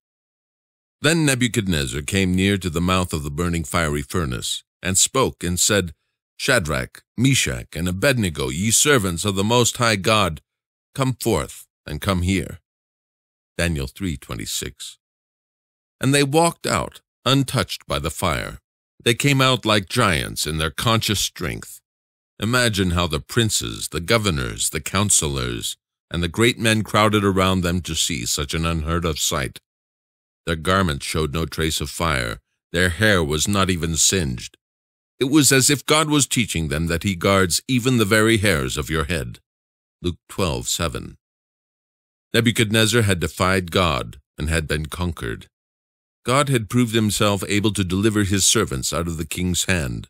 Then Nebuchadnezzar came near to the mouth of the burning fiery furnace, and spoke and said, Shadrach, Meshach, and Abednego, ye servants of the Most High God, come forth and come here. Daniel 3:26. And they walked out, untouched by the fire. They came out like giants in their conscious strength. Imagine how the princes, the governors, the counselors, and the great men crowded around them to see such an unheard-of sight. Their garments showed no trace of fire. Their hair was not even singed. It was as if God was teaching them that he guards even the very hairs of your head. Luke 12:7. Nebuchadnezzar had defied God and had been conquered. God had proved himself able to deliver his servants out of the king's hand.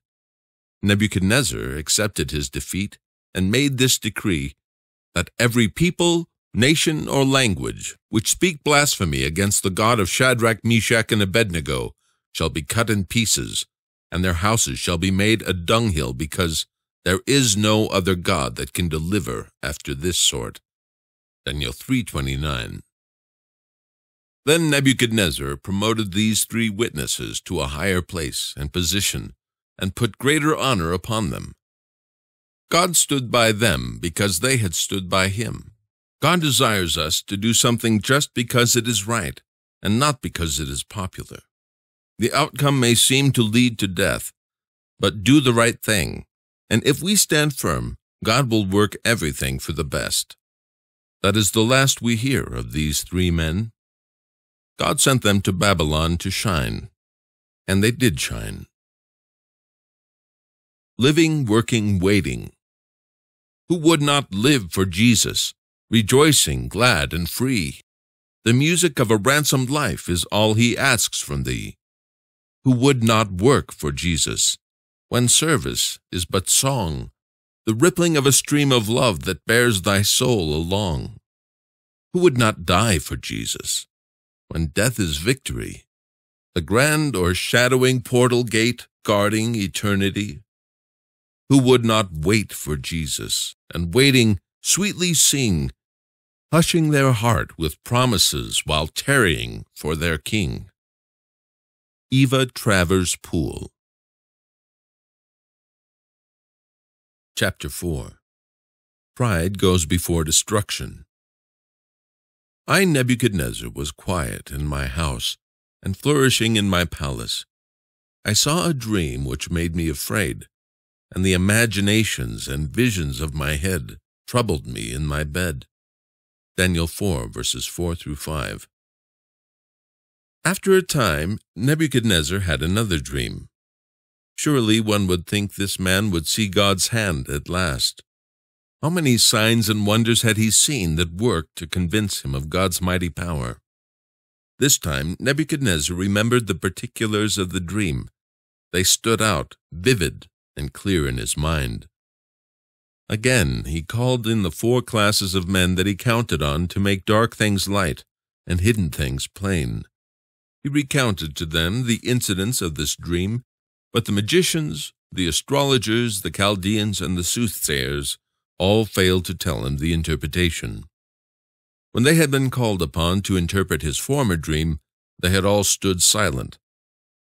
Nebuchadnezzar accepted his defeat and made this decree, that every people, nation, or language which speak blasphemy against the God of Shadrach, Meshach, and Abednego shall be cut in pieces, and their houses shall be made a dunghill, because there is no other God that can deliver after this sort. Daniel 3:29. Then Nebuchadnezzar promoted these three witnesses to a higher place and position, and put greater honor upon them. God stood by them because they had stood by him. God desires us to do something just because it is right, and not because it is popular. The outcome may seem to lead to death, but do the right thing, and if we stand firm, God will work everything for the best. That is the last we hear of these three men. God sent them to Babylon to shine, and they did shine. Living, working, waiting. Who would not live for Jesus, rejoicing, glad, and free? The music of a ransomed life is all he asks from thee. Who would not work for Jesus, when service is but song, the rippling of a stream of love that bears thy soul along? Who would not die for Jesus, when death is victory, the grand o'ershadowing portal gate guarding eternity? Who would not wait for Jesus, and waiting sweetly sing, hushing their heart with promises while tarrying for their King? Eva Travers Pool. Chapter 4. Pride goes before destruction. I, Nebuchadnezzar, was quiet in my house, and flourishing in my palace. I saw a dream which made me afraid, and the imaginations and visions of my head troubled me in my bed. Daniel 4, verses 4 through 5. After a time, Nebuchadnezzar had another dream. Surely one would think this man would see God's hand at last. How many signs and wonders had he seen that worked to convince him of God's mighty power? This time Nebuchadnezzar remembered the particulars of the dream. They stood out, vivid and clear in his mind. Again he called in the four classes of men that he counted on to make dark things light and hidden things plain. He recounted to them the incidents of this dream, but the magicians, the astrologers, the Chaldeans, and the soothsayers all failed to tell him the interpretation. When they had been called upon to interpret his former dream, they had all stood silent.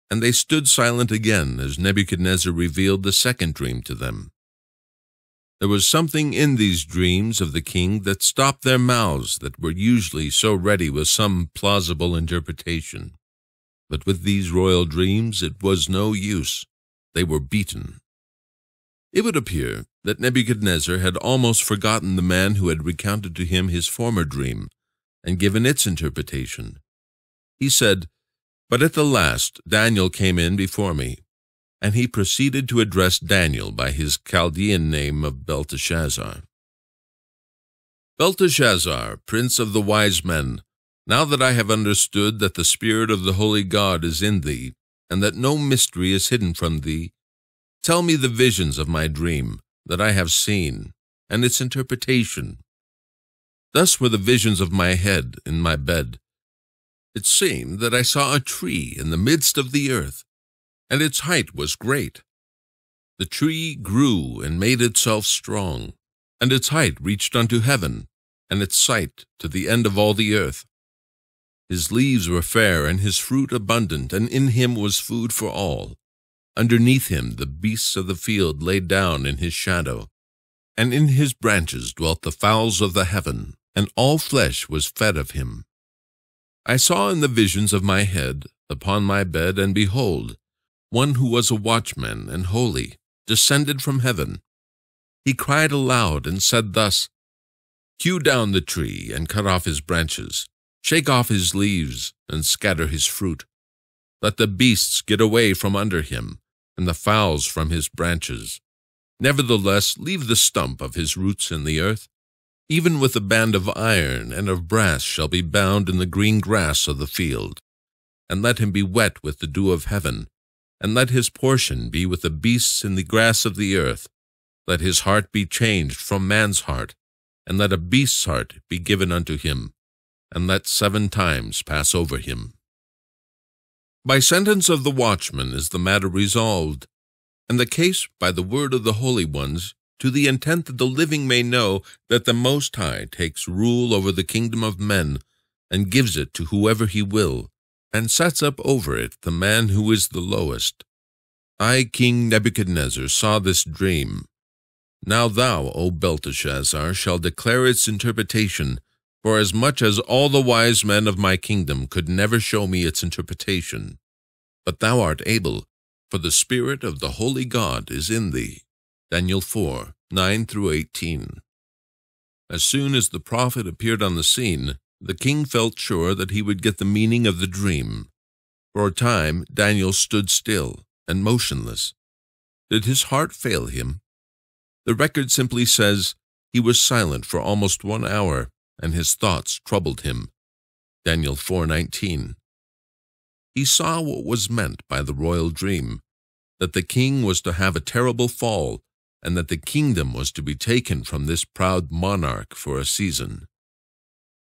And they stood silent again as Nebuchadnezzar revealed the second dream to them. There was something in these dreams of the king that stopped their mouths that were usually so ready with some plausible interpretation. But with these royal dreams it was no use. They were beaten. It would appear that Nebuchadnezzar had almost forgotten the man who had recounted to him his former dream and given its interpretation. He said, But at the last Daniel came in before me, and he proceeded to address Daniel by his Chaldean name of Belteshazzar. Belteshazzar, prince of the wise men, now that I have understood that the Spirit of the Holy God is in thee, and that no mystery is hidden from thee, tell me the visions of my dream that I have seen, and its interpretation. Thus were the visions of my head in my bed. It seemed that I saw a tree in the midst of the earth, and its height was great. The tree grew and made itself strong, and its height reached unto heaven, and its sight to the end of all the earth. His leaves were fair, and his fruit abundant, and in him was food for all. Underneath him the beasts of the field lay down in his shadow, and in his branches dwelt the fowls of the heaven, and all flesh was fed of him. I saw in the visions of my head, upon my bed, and behold, one who was a watchman and holy, descended from heaven. He cried aloud and said thus, Hew down the tree, and cut off his branches, shake off his leaves, and scatter his fruit. Let the beasts get away from under him, and the fowls from his branches. Nevertheless, leave the stump of his roots in the earth. Even with a band of iron and of brass shall be bound in the green grass of the field. And let him be wet with the dew of heaven, and let his portion be with the beasts in the grass of the earth. Let his heart be changed from man's heart, and let a beast's heart be given unto him, and let 7 times pass over him. By sentence of the watchman is the matter resolved, and the case by the word of the holy ones, to the intent that the living may know that the Most High takes rule over the kingdom of men, and gives it to whoever he will, and sets up over it the man who is the lowest. I, King Nebuchadnezzar, saw this dream. Now thou, O Belteshazzar, shall declare its interpretation, for as much as all the wise men of my kingdom could never show me its interpretation. But thou art able, for the Spirit of the Holy God is in thee. Daniel 4:9–18. As soon as the prophet appeared on the scene, the king felt sure that he would get the meaning of the dream. For a time Daniel stood still and motionless. Did his heart fail him? The record simply says he was silent for almost 1 hour, and his thoughts troubled him. Daniel 4:19. He saw what was meant by the royal dream, that the king was to have a terrible fall, and that the kingdom was to be taken from this proud monarch for a season.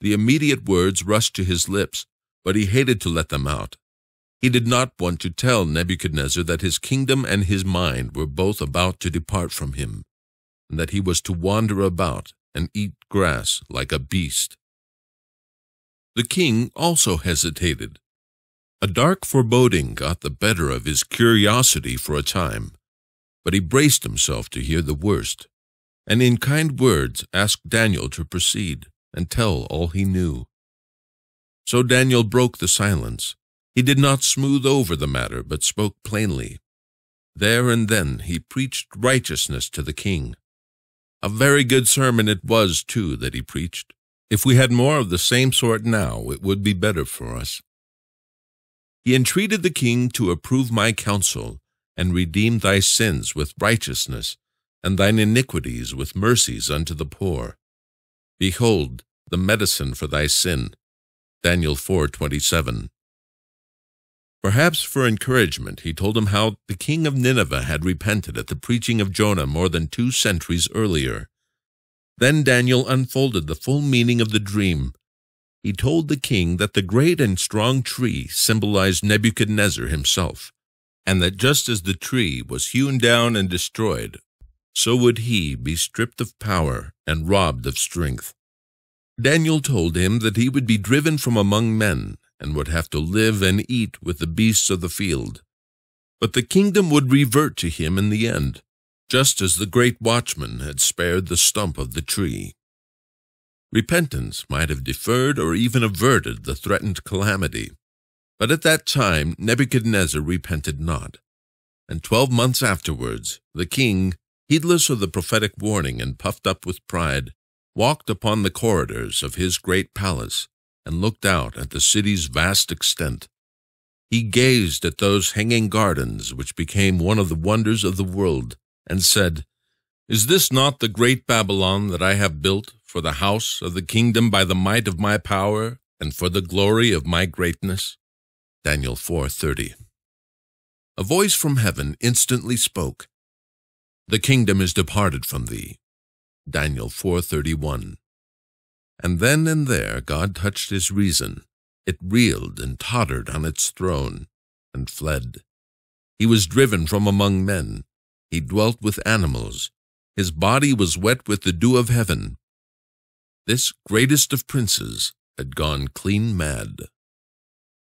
The immediate words rushed to his lips, but he hated to let them out. He did not want to tell Nebuchadnezzar that his kingdom and his mind were both about to depart from him, and that he was to wander about and eat grass like a beast. The king also hesitated. A dark foreboding got the better of his curiosity for a time, but he braced himself to hear the worst, and in kind words asked Daniel to proceed and tell all he knew. So Daniel broke the silence. He did not smooth over the matter, but spoke plainly. There and then he preached righteousness to the king. A very good sermon it was, too, that he preached. If we had more of the same sort now, it would be better for us. He entreated the king to approve my counsel, and redeem thy sins with righteousness, and thine iniquities with mercies unto the poor. Behold, the medicine for thy sin. Daniel 4:27. Perhaps for encouragement, he told him how the king of Nineveh had repented at the preaching of Jonah more than 2 centuries earlier. Then Daniel unfolded the full meaning of the dream. He told the king that the great and strong tree symbolized Nebuchadnezzar himself, and that just as the tree was hewn down and destroyed, so would he be stripped of power and robbed of strength. Daniel told him that he would be driven from among men, and would have to live and eat with the beasts of the field. But the kingdom would revert to him in the end, just as the great watchman had spared the stump of the tree. Repentance might have deferred or even averted the threatened calamity, but at that time Nebuchadnezzar repented not, and 12 months afterwards the king, heedless of the prophetic warning and puffed up with pride, walked upon the corridors of his great palace, and looked out at the city's vast extent. He gazed at those hanging gardens, which became one of the wonders of the world, and said, "Is this not the great Babylon that I have built for the house of the kingdom by the might of my power and for the glory of my greatness?" Daniel 4:30. A voice from heaven instantly spoke, "The kingdom is departed from thee." Daniel 4:31. And then and there God touched his reason. It reeled and tottered on its throne, and fled. He was driven from among men. He dwelt with animals. His body was wet with the dew of heaven. This greatest of princes had gone clean mad.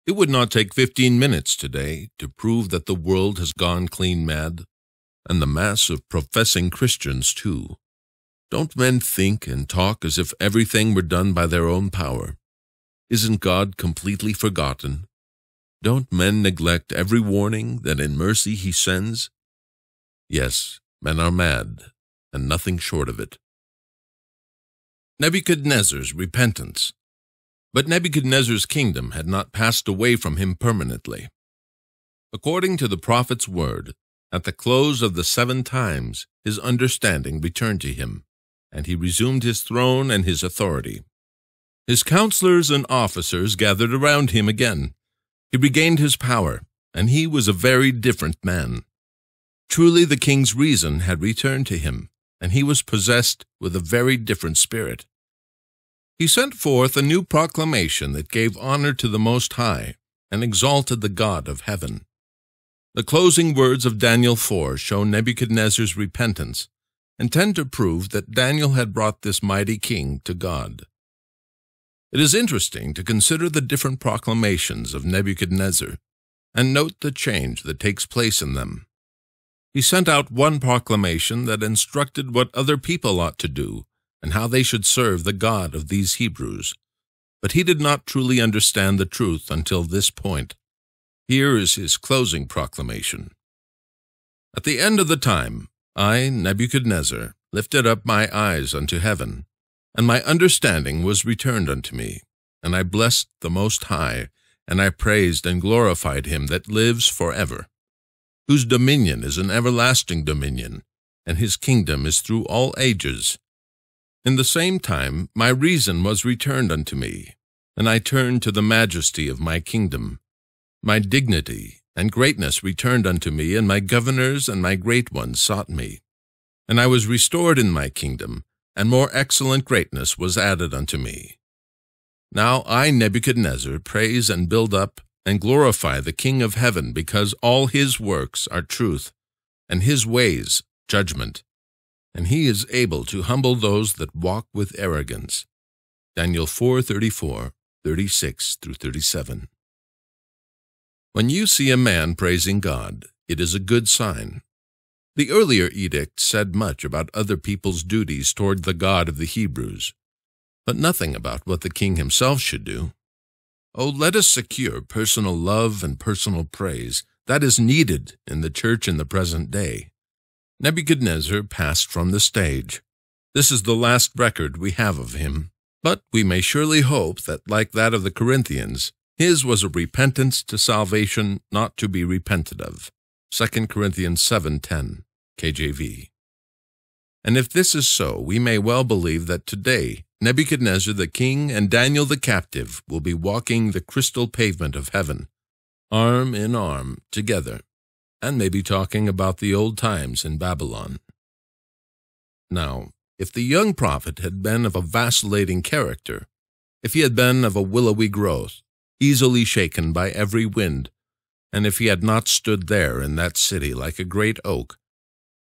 It would not take 15 minutes today to prove that the world has gone clean mad, and the mass of professing Christians too. Don't men think and talk as if everything were done by their own power? Isn't God completely forgotten? Don't men neglect every warning that in mercy he sends? Yes, men are mad, and nothing short of it. Nebuchadnezzar's repentance. But Nebuchadnezzar's kingdom had not passed away from him permanently. According to the prophet's word, at the close of the 7 times, his understanding returned to him, and he resumed his throne and his authority. His counselors and officers gathered around him again. He regained his power, and he was a very different man. Truly the king's reason had returned to him, and he was possessed with a very different spirit. He sent forth a new proclamation that gave honor to the Most High, and exalted the God of heaven. The closing words of Daniel 4 show Nebuchadnezzar's repentance, and tend to prove that Daniel had brought this mighty king to God. It is interesting to consider the different proclamations of Nebuchadnezzar, and note the change that takes place in them. He sent out one proclamation that instructed what other people ought to do, and how they should serve the God of these Hebrews. But he did not truly understand the truth until this point. Here is his closing proclamation. "At the end of the time, I, Nebuchadnezzar, lifted up my eyes unto heaven, and my understanding was returned unto me, and I blessed the Most High, and I praised and glorified him that lives forever, whose dominion is an everlasting dominion, and his kingdom is through all ages. In the same time my reason was returned unto me, and I turned to the majesty of my kingdom. My dignity and greatness returned unto me, and my governors and my great ones sought me. And I was restored in my kingdom, and more excellent greatness was added unto me. Now I, Nebuchadnezzar, praise and build up and glorify the King of heaven, because all his works are truth, and his ways judgment, and he is able to humble those that walk with arrogance." Daniel 4:34, 36 through 37. When you see a man praising God, it is a good sign. The earlier edict said much about other people's duties toward the God of the Hebrews, but nothing about what the king himself should do. Oh, let us secure personal love and personal praise. That is needed in the church in the present day. Nebuchadnezzar passed from the stage. This is the last record we have of him, but we may surely hope that, like that of the Corinthians, his was a repentance to salvation not to be repented of. 2 Corinthians 7:10, KJV. And if this is so, we may well believe that today Nebuchadnezzar the king and Daniel the captive will be walking the crystal pavement of heaven, arm in arm, together, and may be talking about the old times in Babylon. Now, if the young prophet had been of a vacillating character, if he had been of a willowy growth, easily shaken by every wind, and if he had not stood there in that city like a great oak,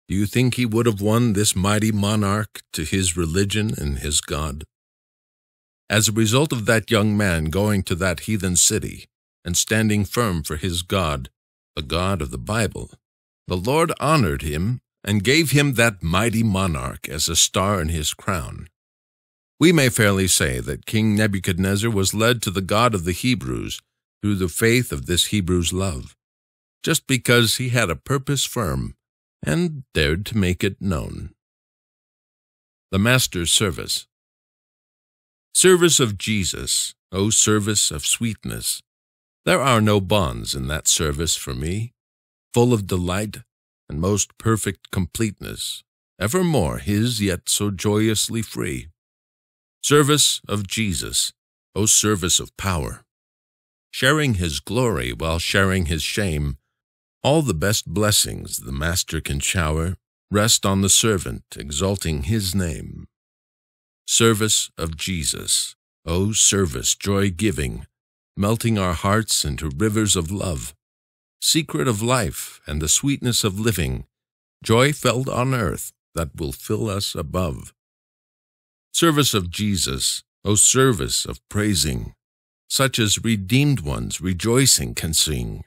do you think he would have won this mighty monarch to his religion and his God? As a result of that young man going to that heathen city and standing firm for his God, the God of the Bible, the Lord honored him and gave him that mighty monarch as a star in his crown. We may fairly say that King Nebuchadnezzar was led to the God of the Hebrews through the faith of this Hebrew's love, just because he had a purpose firm and dared to make it known. The Master's Service. Service of Jesus, O service of sweetness! There are no bonds in that service for me, full of delight and most perfect completeness, evermore his yet so joyously free. Service of Jesus, O service of power! Sharing his glory while sharing his shame, all the best blessings the Master can shower rest on the servant exalting his name. Service of Jesus, O service joy-giving, melting our hearts into rivers of love, secret of life and the sweetness of living, joy felt on earth that will fill us above. Service of Jesus, O service of praising, such as redeemed ones rejoicing can sing,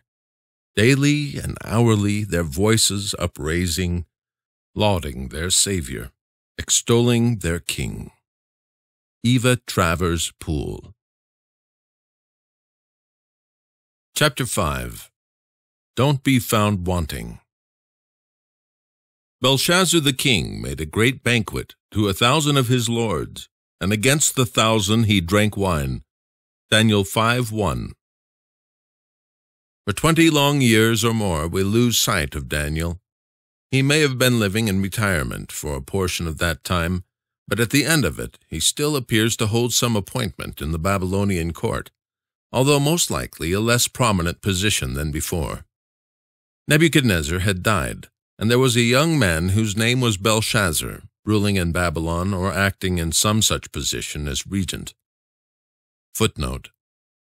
daily and hourly their voices upraising, lauding their Savior, extolling their King. Eva Travers Pool. Chapter 5. Don't be found wanting. Belshazzar the king made a great banquet to 1,000 of his lords, and against the 1,000 he drank wine. Daniel 5:1. For 20 long years or more we lose sight of Daniel. He may have been living in retirement for a portion of that time, but at the end of it he still appears to hold some appointment in the Babylonian court, although most likely a less prominent position than before. Nebuchadnezzar had died, and there was a young man whose name was Belshazzar, ruling in Babylon or acting in some such position as regent. Footnote.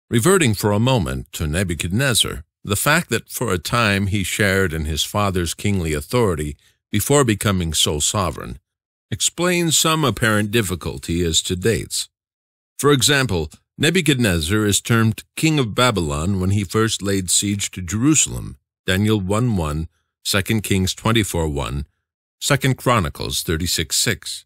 Reverting for a moment to Nebuchadnezzar, the fact that for a time he shared in his father's kingly authority before becoming sole sovereign explains some apparent difficulty as to dates. For example, Nebuchadnezzar is termed King of Babylon when he first laid siege to Jerusalem, Daniel 1:1, 2 Kings 24:1, 2 Chronicles 36:6.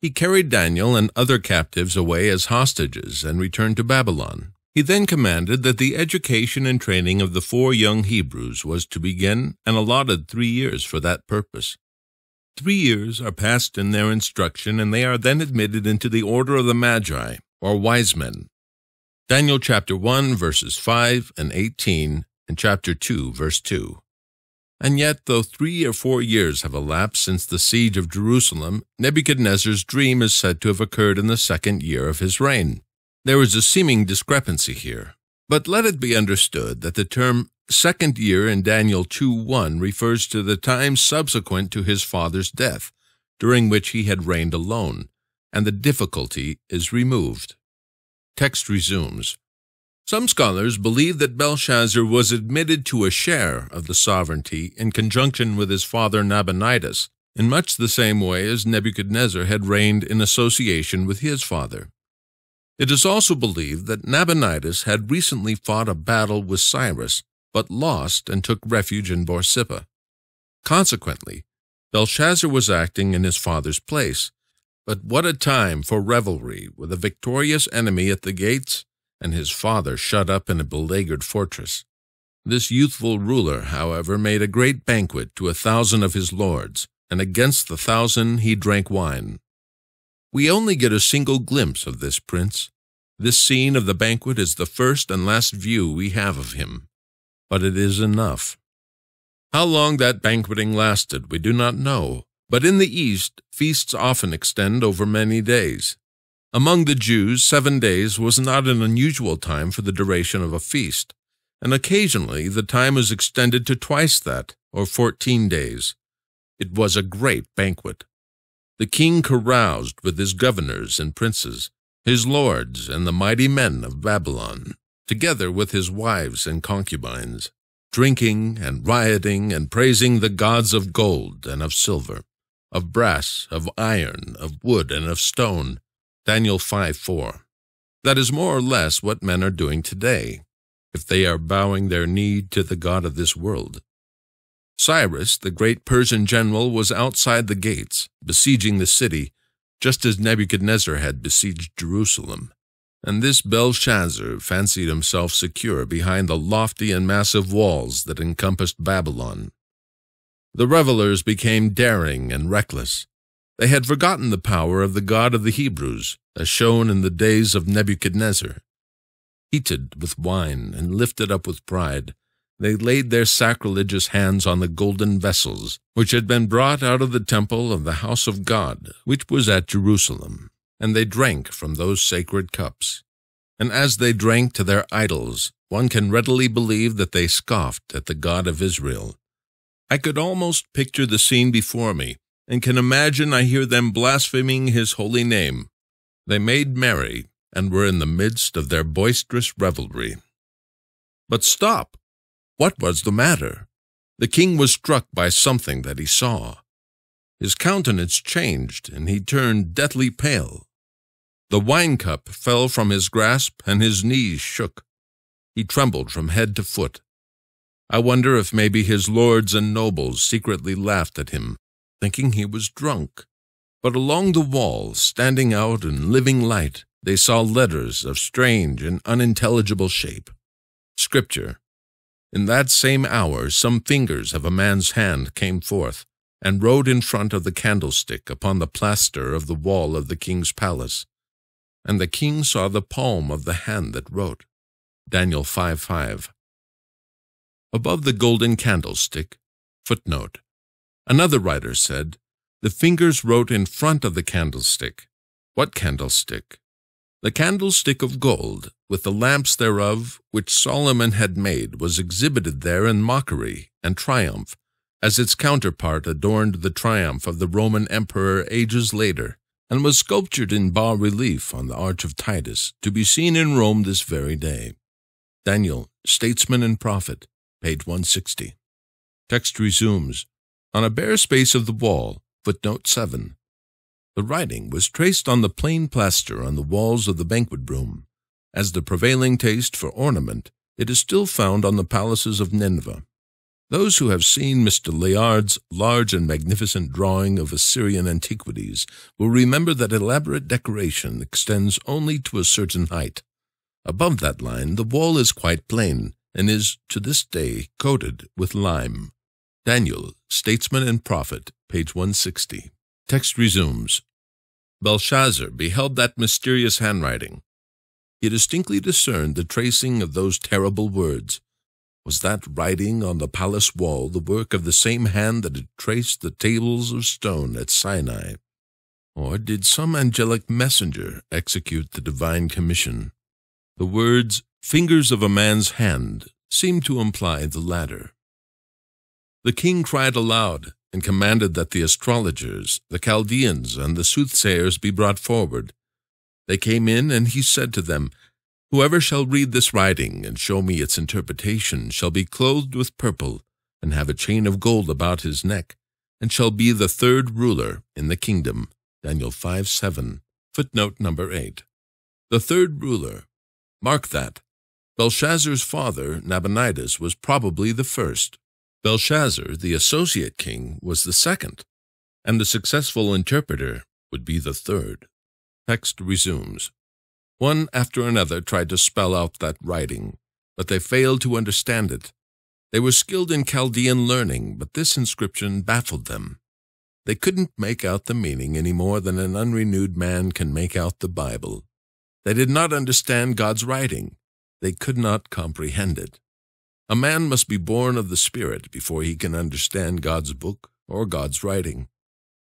He carried Daniel and other captives away as hostages and returned to Babylon. He then commanded that the education and training of the 4 young Hebrews was to begin, and allotted 3 years for that purpose. 3 years are passed in their instruction, and they are then admitted into the order of the Magi, or wise men. Daniel chapter 1, verses 5 and 18, and chapter 2, verse 2. And yet, though 3 or 4 years have elapsed since the siege of Jerusalem, Nebuchadnezzar's dream is said to have occurred in the 2nd year of his reign. There is a seeming discrepancy here, but let it be understood that the term 2nd year in Daniel 2:1 refers to the time subsequent to his father's death, during which he had reigned alone, and the difficulty is removed. Text resumes. Some scholars believe that Belshazzar was admitted to a share of the sovereignty in conjunction with his father Nabonidus, in much the same way as Nebuchadnezzar had reigned in association with his father. It is also believed that Nabonidus had recently fought a battle with Cyrus, but lost and took refuge in Borsippa. Consequently, Belshazzar was acting in his father's place. But what a time for revelry, with a victorious enemy at the gates and his father shut up in a beleaguered fortress. This youthful ruler, however, made a great banquet to 1,000 of his lords, and against the 1,000 he drank wine. We only get a single glimpse of this prince. This scene of the banquet is the first and last view we have of him, but it is enough. How long that banqueting lasted we do not know. But in the East, feasts often extend over many days. Among the Jews, 7 days was not an unusual time for the duration of a feast, and occasionally the time was extended to twice that, or 14 days. It was a great banquet. The king caroused with his governors and princes, his lords and the mighty men of Babylon, together with his wives and concubines, drinking and rioting and praising the gods of gold and of silver, of brass, of iron, of wood, and of stone. Daniel 5:4. That is more or less what men are doing today, if they are bowing their knee to the god of this world. Cyrus, the great Persian general, was outside the gates, besieging the city, just as Nebuchadnezzar had besieged Jerusalem. And this Belshazzar fancied himself secure behind the lofty and massive walls that encompassed Babylon. The revelers became daring and reckless. They had forgotten the power of the God of the Hebrews, as shown in the days of Nebuchadnezzar. heated with wine and lifted up with pride, they laid their sacrilegious hands on the golden vessels, which had been brought out of the temple of the house of God, which was at Jerusalem, and they drank from those sacred cups. And as they drank to their idols, one can readily believe that they scoffed at the God of Israel. I could almost picture the scene before me, and can imagine I hear them blaspheming his holy name. They made merry, and were in the midst of their boisterous revelry. But stop! What was the matter? The king was struck by something that he saw. His countenance changed, and he turned deathly pale. The wine cup fell from his grasp, and his knees shook. He trembled from head to foot. I wonder if maybe his lords and nobles secretly laughed at him, thinking he was drunk. But along the wall, standing out in living light, they saw letters of strange and unintelligible shape. Scripture. In that same hour some fingers of a man's hand came forth, and wrote in front of the candlestick upon the plaster of the wall of the king's palace. And the king saw the palm of the hand that wrote. Daniel 5:5. Above the golden candlestick, footnote. Another writer said, the fingers wrote in front of the candlestick. What candlestick? The candlestick of gold, with the lamps thereof, which Solomon had made, was exhibited there in mockery and triumph, as its counterpart adorned the triumph of the Roman emperor ages later, and was sculptured in bas-relief on the Arch of Titus, to be seen in Rome this very day. Daniel, Statesman and Prophet, page 160. Text resumes. On a bare space of the wall, footnote 7. The writing was traced on the plain plaster on the walls of the banquet room. As the prevailing taste for ornament, it is still found on the palaces of Nineveh. Those who have seen Mr. Layard's large and magnificent drawing of Assyrian antiquities will remember that elaborate decoration extends only to a certain height. Above that line, the wall is quite plain, and is, to this day, coated with lime. Daniel, Statesman and Prophet, page 160. Text resumes. Belshazzar beheld that mysterious handwriting. He distinctly discerned the tracing of those terrible words. Was that writing on the palace wall the work of the same hand that had traced the tables of stone at Sinai? Or did some angelic messenger execute the divine commission? The words, fingers of a man's hand, seemed to imply the latter. The king cried aloud, and commanded that the astrologers, the Chaldeans, and the soothsayers be brought forward. They came in, and he said to them, Whoever shall read this writing, and show me its interpretation, shall be clothed with purple, and have a chain of gold about his neck, and shall be the third ruler in the kingdom. Daniel 5:7, footnote number 8. The third ruler. Mark that. Belshazzar's father, Nabonidus, was probably the first. Belshazzar, the associate king, was the second, and the successful interpreter would be the third. Text resumes. One after another tried to spell out that writing, but they failed to understand it. They were skilled in Chaldean learning, but this inscription baffled them. They couldn't make out the meaning any more than an unrenewed man can make out the Bible. They did not understand God's writing. They could not comprehend it. A man must be born of the Spirit before he can understand God's book or God's writing.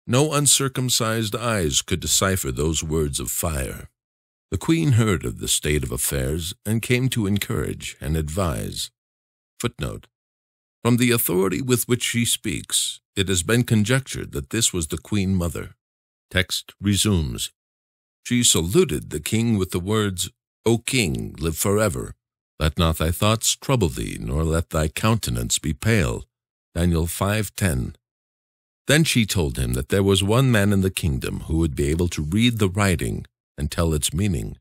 No uncircumcised eyes could decipher those words of fire. The queen heard of the state of affairs and came to encourage and advise. Footnote. From the authority with which she speaks, it has been conjectured that this was the queen mother. Text resumes. She saluted the king with the words, O king, live forever. Let not thy thoughts trouble thee, nor let thy countenance be pale. Daniel 5:10. Then she told him that there was one man in the kingdom who would be able to read the writing and tell its meaning.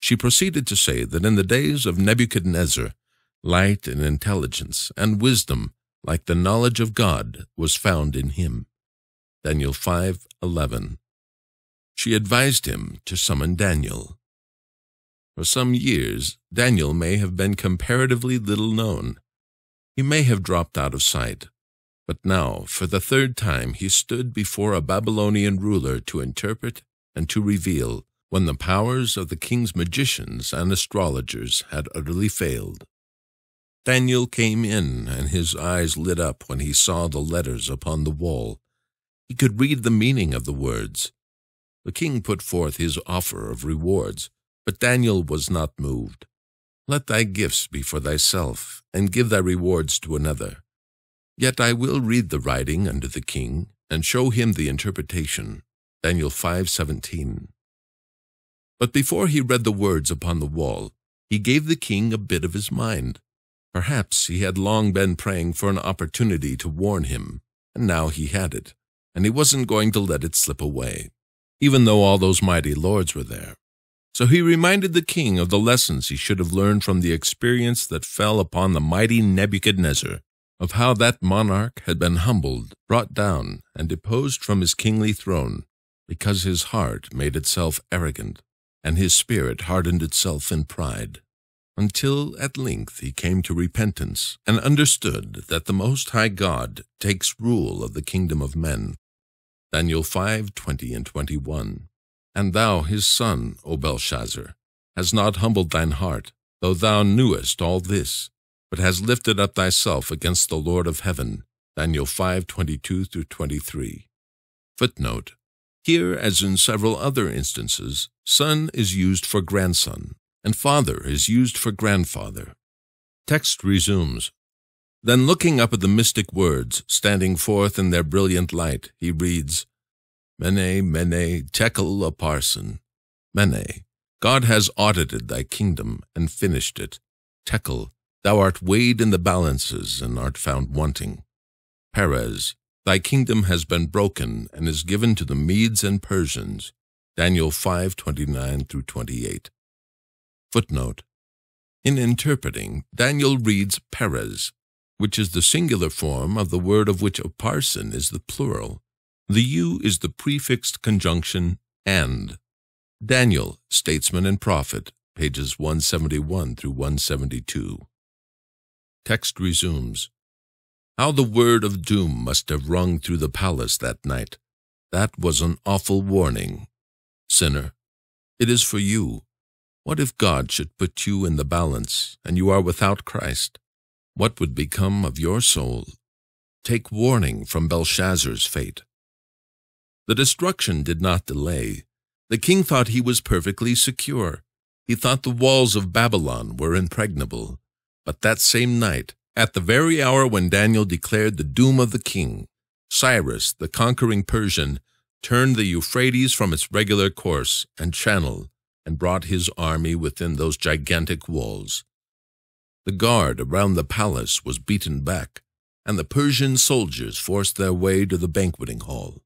She proceeded to say that in the days of Nebuchadnezzar, light and intelligence and wisdom, like the knowledge of God, was found in him. Daniel 5:11. She advised him to summon Daniel. For some years, Daniel may have been comparatively little known. He may have dropped out of sight. But now, for the third time, he stood before a Babylonian ruler to interpret and to reveal, when the powers of the king's magicians and astrologers had utterly failed. Daniel came in, and his eyes lit up when he saw the letters upon the wall. He could read the meaning of the words. The king put forth his offer of rewards, but Daniel was not moved. Let thy gifts be for thyself, and give thy rewards to another. Yet I will read the writing unto the king, and show him the interpretation. Daniel 5:17. But before he read the words upon the wall, he gave the king a bit of his mind. Perhaps he had long been praying for an opportunity to warn him, and now he had it, and he wasn't going to let it slip away, even though all those mighty lords were there. So he reminded the king of the lessons he should have learned from the experience that fell upon the mighty Nebuchadnezzar, of how that monarch had been humbled, brought down, and deposed from his kingly throne, because his heart made itself arrogant, and his spirit hardened itself in pride, until at length he came to repentance, and understood that the Most High God takes rule of the kingdom of men. Daniel 5:20 and 21. And thou, his son, O Belshazzar, hast not humbled thine heart, though thou knewest all this, but hast lifted up thyself against the Lord of heaven. Daniel 5:22 through 23. Footnote: Here, as in several other instances, son is used for grandson, and father is used for grandfather. Text resumes. Then looking up at the mystic words, standing forth in their brilliant light, he reads, Mene, Mene, Tekel a parson. Mene, God has audited thy kingdom and finished it. Tekel, thou art weighed in the balances and art found wanting. Perez, thy kingdom has been broken and is given to the Medes and Persians. Daniel 5:29 through 28. Footnote: In interpreting, Daniel reads Perez, which is the singular form of the word of which a parson is the plural. The U is the prefixed conjunction and. Daniel, Statesman and Prophet, pages 171 through 172. Text resumes. How the word of doom must have rung through the palace that night. That was an awful warning. Sinner, it is for you. What if God should put you in the balance, and you are without Christ? What would become of your soul? Take warning from Belshazzar's fate. The destruction did not delay. The king thought he was perfectly secure. He thought the walls of Babylon were impregnable. But that same night, at the very hour when Daniel declared the doom of the king, Cyrus, the conquering Persian, turned the Euphrates from its regular course and channel, and brought his army within those gigantic walls. The guard around the palace was beaten back, and the Persian soldiers forced their way to the banqueting hall.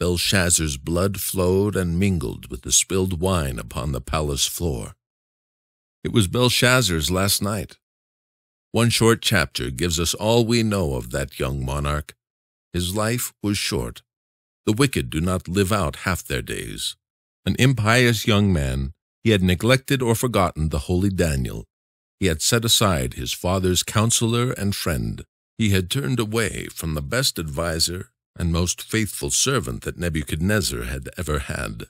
Belshazzar's blood flowed and mingled with the spilled wine upon the palace floor. It was Belshazzar's last night. One short chapter gives us all we know of that young monarch. His life was short. The wicked do not live out half their days. An impious young man, he had neglected or forgotten the holy Daniel. He had set aside his father's counselor and friend. He had turned away from the best adviser and most faithful servant that Nebuchadnezzar had ever had,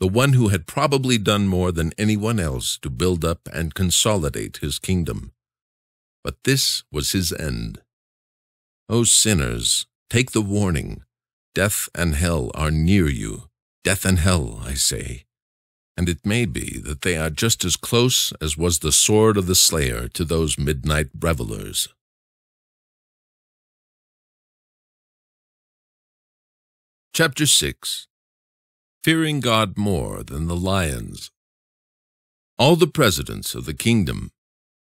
the one who had probably done more than anyone else to build up and consolidate his kingdom. But this was his end. O sinners, take the warning. Death and hell are near you. Death and hell, I say. And it may be that they are just as close as was the sword of the slayer to those midnight revelers. Chapter 6. Fearing God more than the lions. All the presidents of the kingdom,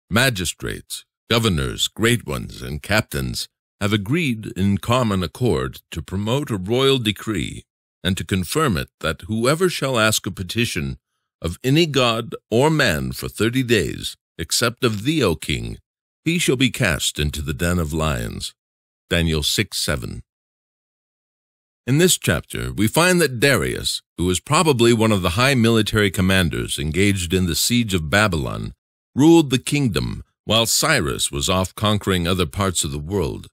magistrates, governors, great ones, and captains, have agreed in common accord to promote a royal decree, and to confirm it, that whoever shall ask a petition of any god or man for 30 days, except of thee, O king, he shall be cast into the den of lions. Daniel 6:7. In this chapter, we find that Darius, who was probably one of the high military commanders engaged in the siege of Babylon, ruled the kingdom, while Cyrus was off conquering other parts of the world.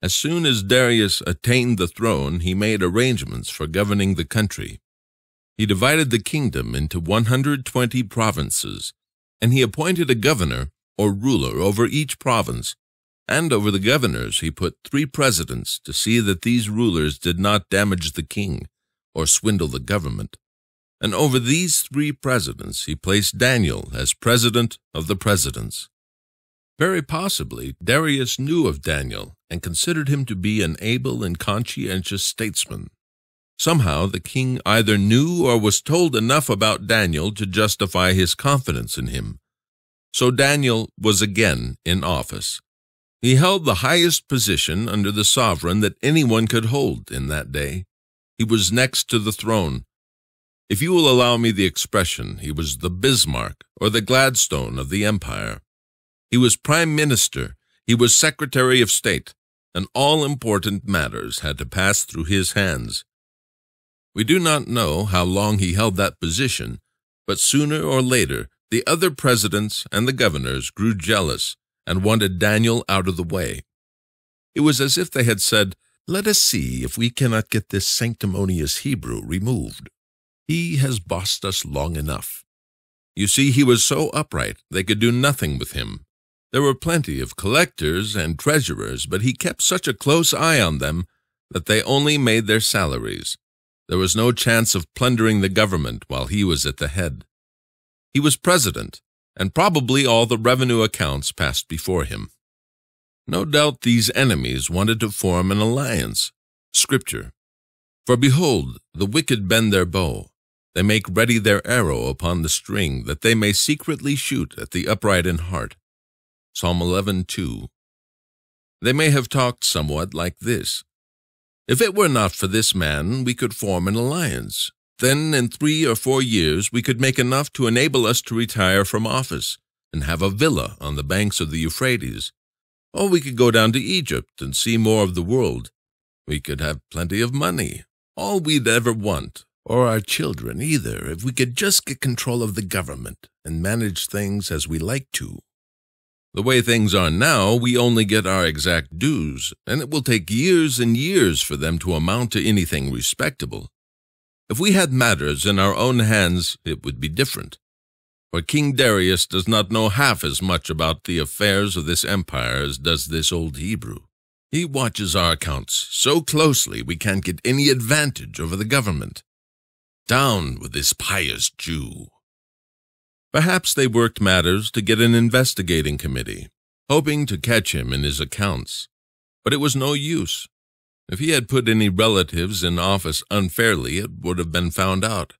As soon as Darius attained the throne, he made arrangements for governing the country. He divided the kingdom into 120 provinces, and he appointed a governor or ruler over each province, and over the governors he put 3 presidents to see that these rulers did not damage the king or swindle the government. And over these 3 presidents he placed Daniel as president of the presidents. Very possibly Darius knew of Daniel and considered him to be an able and conscientious statesman. Somehow the king either knew or was told enough about Daniel to justify his confidence in him. So Daniel was again in office. He held the highest position under the sovereign that anyone could hold in that day. He was next to the throne. If you will allow me the expression, he was the Bismarck or the Gladstone of the empire. He was prime minister, he was secretary of state, and all important matters had to pass through his hands. We do not know how long he held that position, but sooner or later the other presidents and the governors grew jealous and wanted Daniel out of the way. It was as if they had said, "Let us see if we cannot get this sanctimonious Hebrew removed. He has bossed us long enough." You see, he was so upright they could do nothing with him. There were plenty of collectors and treasurers, but he kept such a close eye on them that they only made their salaries. There was no chance of plundering the government while he was at the head. He was president, and probably all the revenue accounts passed before him. No doubt these enemies wanted to form an alliance. Scripture: "For behold, the wicked bend their bow. They make ready their arrow upon the string, that they may secretly shoot at the upright in heart." Psalm 11:2. They may have talked somewhat like this: "If it were not for this man, we could form an alliance. Then in 3 or 4 years we could make enough to enable us to retire from office and have a villa on the banks of the Euphrates. Or we could go down to Egypt and see more of the world. We could have plenty of money, all we'd ever want, or our children either, if we could just get control of the government and manage things as we like to. The way things are now, we only get our exact dues, and it will take years and years for them to amount to anything respectable. If we had matters in our own hands, it would be different. For King Darius does not know half as much about the affairs of this empire as does this old Hebrew. He watches our accounts so closely we can't get any advantage over the government. Down with this pious Jew." Perhaps they worked matters to get an investigating committee, hoping to catch him in his accounts. But it was no use. If he had put any relatives in office unfairly, it would have been found out.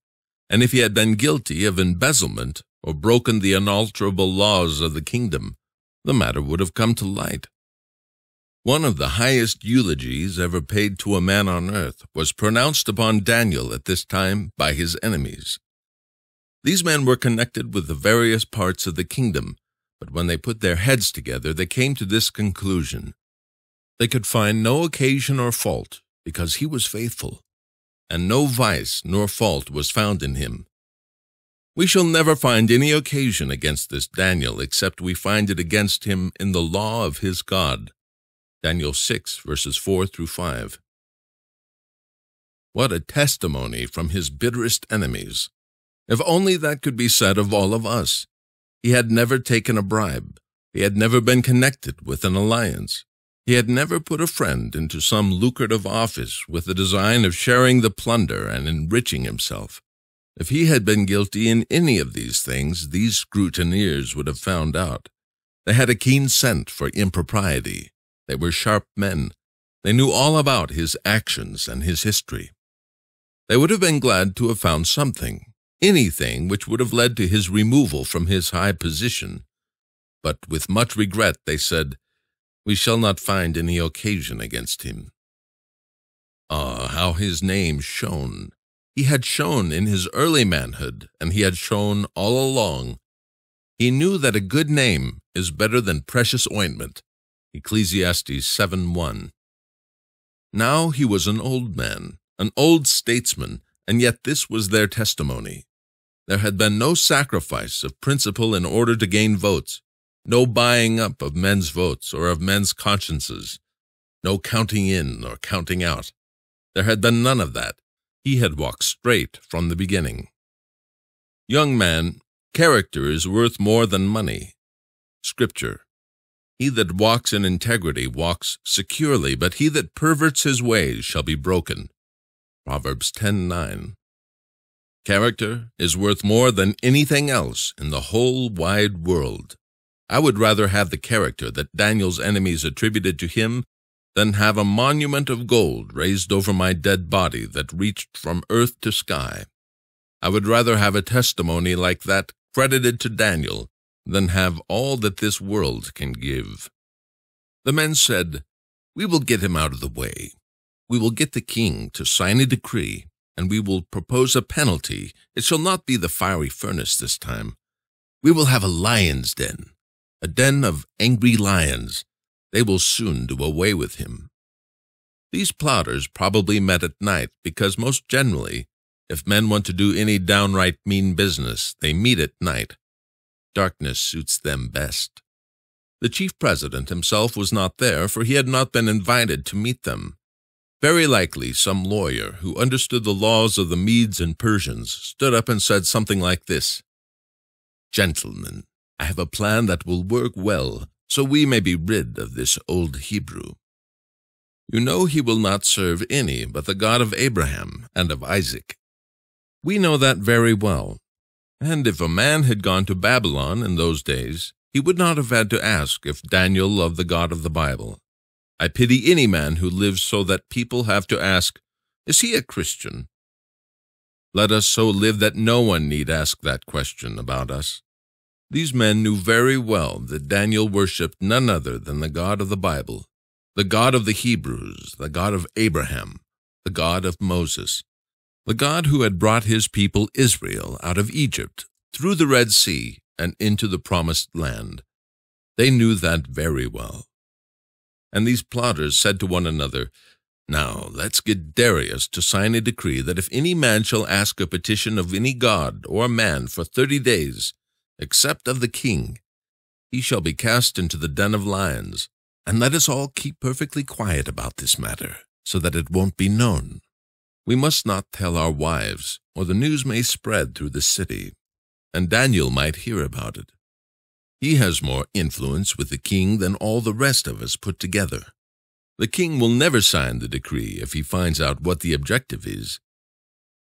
And if he had been guilty of embezzlement or broken the unalterable laws of the kingdom, the matter would have come to light. One of the highest eulogies ever paid to a man on earth was pronounced upon Daniel at this time by his enemies. These men were connected with the various parts of the kingdom, but when they put their heads together, they came to this conclusion. They could find no occasion or fault, because he was faithful, and no vice nor fault was found in him. We shall never find any occasion against this Daniel, except we find it against him in the law of his God. Daniel 6, verses 4 through 5. What a testimony from his bitterest enemies! If only that could be said of all of us. He had never taken a bribe. He had never been connected with an alliance. He had never put a friend into some lucrative office with the design of sharing the plunder and enriching himself. If he had been guilty in any of these things, these scrutineers would have found out. They had a keen scent for impropriety. They were sharp men. They knew all about his actions and his history. They would have been glad to have found something, anything which would have led to his removal from his high position. But with much regret they said, "We shall not find any occasion against him." Ah, how his name shone! He had shone in his early manhood, and he had shone all along. He knew that a good name is better than precious ointment. Ecclesiastes 7:1. Now he was an old man, an old statesman, and yet this was their testimony. There had been no sacrifice of principle in order to gain votes, no buying up of men's votes or of men's consciences, no counting in or counting out. There had been none of that. He had walked straight from the beginning. Young man, character is worth more than money. Scripture. He that walks in integrity walks securely, but he that perverts his ways shall be broken. Proverbs 10:9. Character is worth more than anything else in the whole wide world. I would rather have the character that Daniel's enemies attributed to him than have a monument of gold raised over my dead body that reached from earth to sky. I would rather have a testimony like that credited to Daniel than have all that this world can give. The men said, "We will get him out of the way. We will get the king to sign a decree, and we will propose a penalty. It shall not be the fiery furnace this time. We will have a lion's den, a den of angry lions. They will soon do away with him." These plotters probably met at night because most generally, if men want to do any downright mean business, they meet at night. Darkness suits them best. The chief president himself was not there, for he had not been invited to meet them. Very likely some lawyer who understood the laws of the Medes and Persians stood up and said something like this, "Gentlemen, I have a plan that will work well, so we may be rid of this old Hebrew. You know he will not serve any but the God of Abraham and of Isaac. We know that very well. And if a man had gone to Babylon in those days, he would not have had to ask if Daniel loved the God of the Bible. I pity any man who lives so that people have to ask, 'Is he a Christian?' Let us so live that no one need ask that question about us." These men knew very well that Daniel worshipped none other than the God of the Bible, the God of the Hebrews, the God of Abraham, the God of Moses, the God who had brought his people Israel out of Egypt, through the Red Sea, and into the Promised Land. They knew that very well. And these plotters said to one another, "Now let's get Darius to sign a decree that if any man shall ask a petition of any god or man for 30 days, except of the king, he shall be cast into the den of lions, and let us all keep perfectly quiet about this matter, so that it won't be known. We must not tell our wives, or the news may spread through the city, and Daniel might hear about it. He has more influence with the king than all the rest of us put together. The king will never sign the decree if he finds out what the objective is."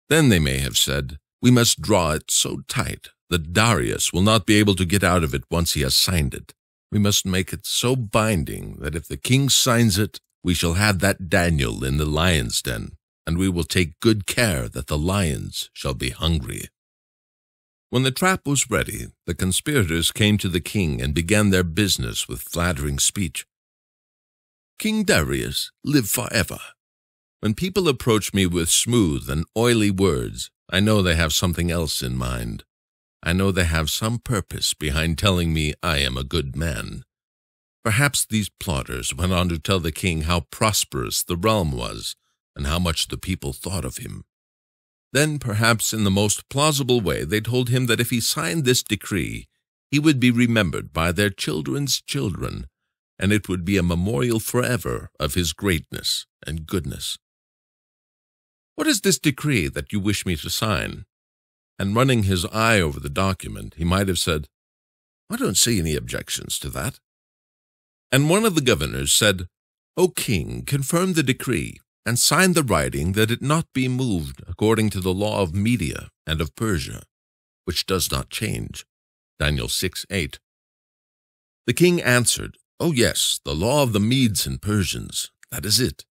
Then they may have said, "We must draw it so tight that Darius will not be able to get out of it once he has signed it. We must make it so binding that if the king signs it, we shall have that Daniel in the lion's den, and we will take good care that the lions shall be hungry." When the trap was ready, the conspirators came to the king and began their business with flattering speech. "King Darius, live forever." When people approach me with smooth and oily words, I know they have something else in mind. I know they have some purpose behind telling me I am a good man. Perhaps these plotters went on to tell the king how prosperous the realm was and how much the people thought of him. Then, perhaps in the most plausible way, they told him that if he signed this decree, he would be remembered by their children's children, and it would be a memorial forever of his greatness and goodness. "What is this decree that you wish me to sign?" And running his eye over the document, he might have said, "I don't see any objections to that." And one of the governors said, "O king, confirm the decree, and sign the writing that it not be moved according to the law of Media and of Persia, which does not change." Daniel 6:8. The king answered, "Oh yes, the law of the Medes and Persians, that is it."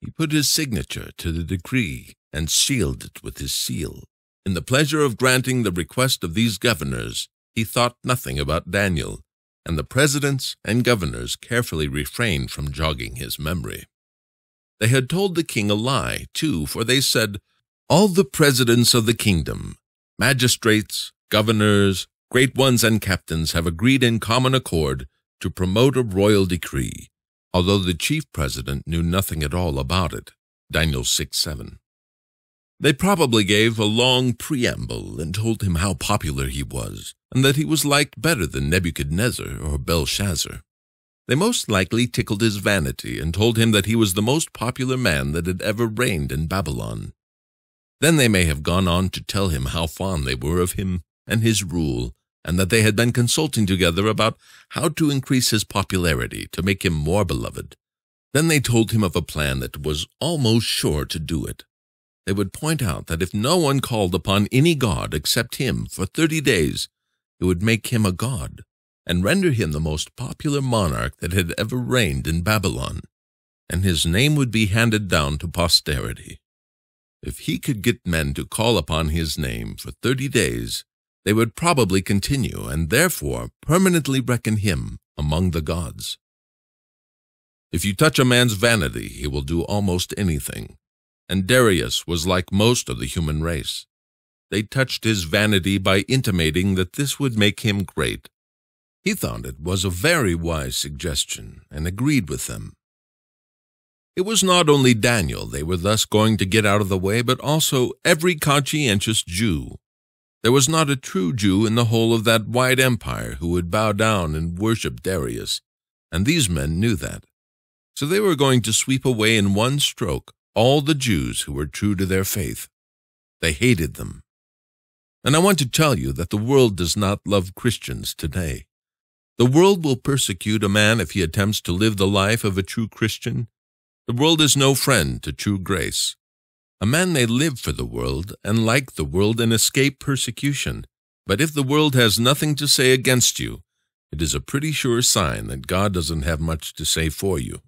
He put his signature to the decree and sealed it with his seal. In the pleasure of granting the request of these governors, he thought nothing about Daniel, and the presidents and governors carefully refrained from jogging his memory. They had told the king a lie, too, for they said, "All the presidents of the kingdom, magistrates, governors, great ones and captains have agreed in common accord to promote a royal decree," although the chief president knew nothing at all about it. Daniel 6:7. They probably gave a long preamble and told him how popular he was, and that he was liked better than Nebuchadnezzar or Belshazzar. They most likely tickled his vanity and told him that he was the most popular man that had ever reigned in Babylon. Then they may have gone on to tell him how fond they were of him and his rule, and that they had been consulting together about how to increase his popularity to make him more beloved. Then they told him of a plan that was almost sure to do it. They would point out that if no one called upon any god except him for 30 days, it would make him a god and render him the most popular monarch that had ever reigned in Babylon, and his name would be handed down to posterity. If he could get men to call upon his name for 30 days, they would probably continue and therefore permanently reckon him among the gods. If you touch a man's vanity, he will do almost anything. And Darius was like most of the human race. They touched his vanity by intimating that this would make him great. He thought it was a very wise suggestion and agreed with them. It was not only Daniel they were thus going to get out of the way, but also every conscientious Jew. There was not a true Jew in the whole of that wide empire who would bow down and worship Darius, and these men knew that. So they were going to sweep away in one stroke all the Jews who were true to their faith. They hated them. And I want to tell you that the world does not love Christians today. The world will persecute a man if he attempts to live the life of a true Christian. The world is no friend to true grace. A man may live for the world and like the world and escape persecution, but if the world has nothing to say against you, it is a pretty sure sign that God doesn't have much to say for you.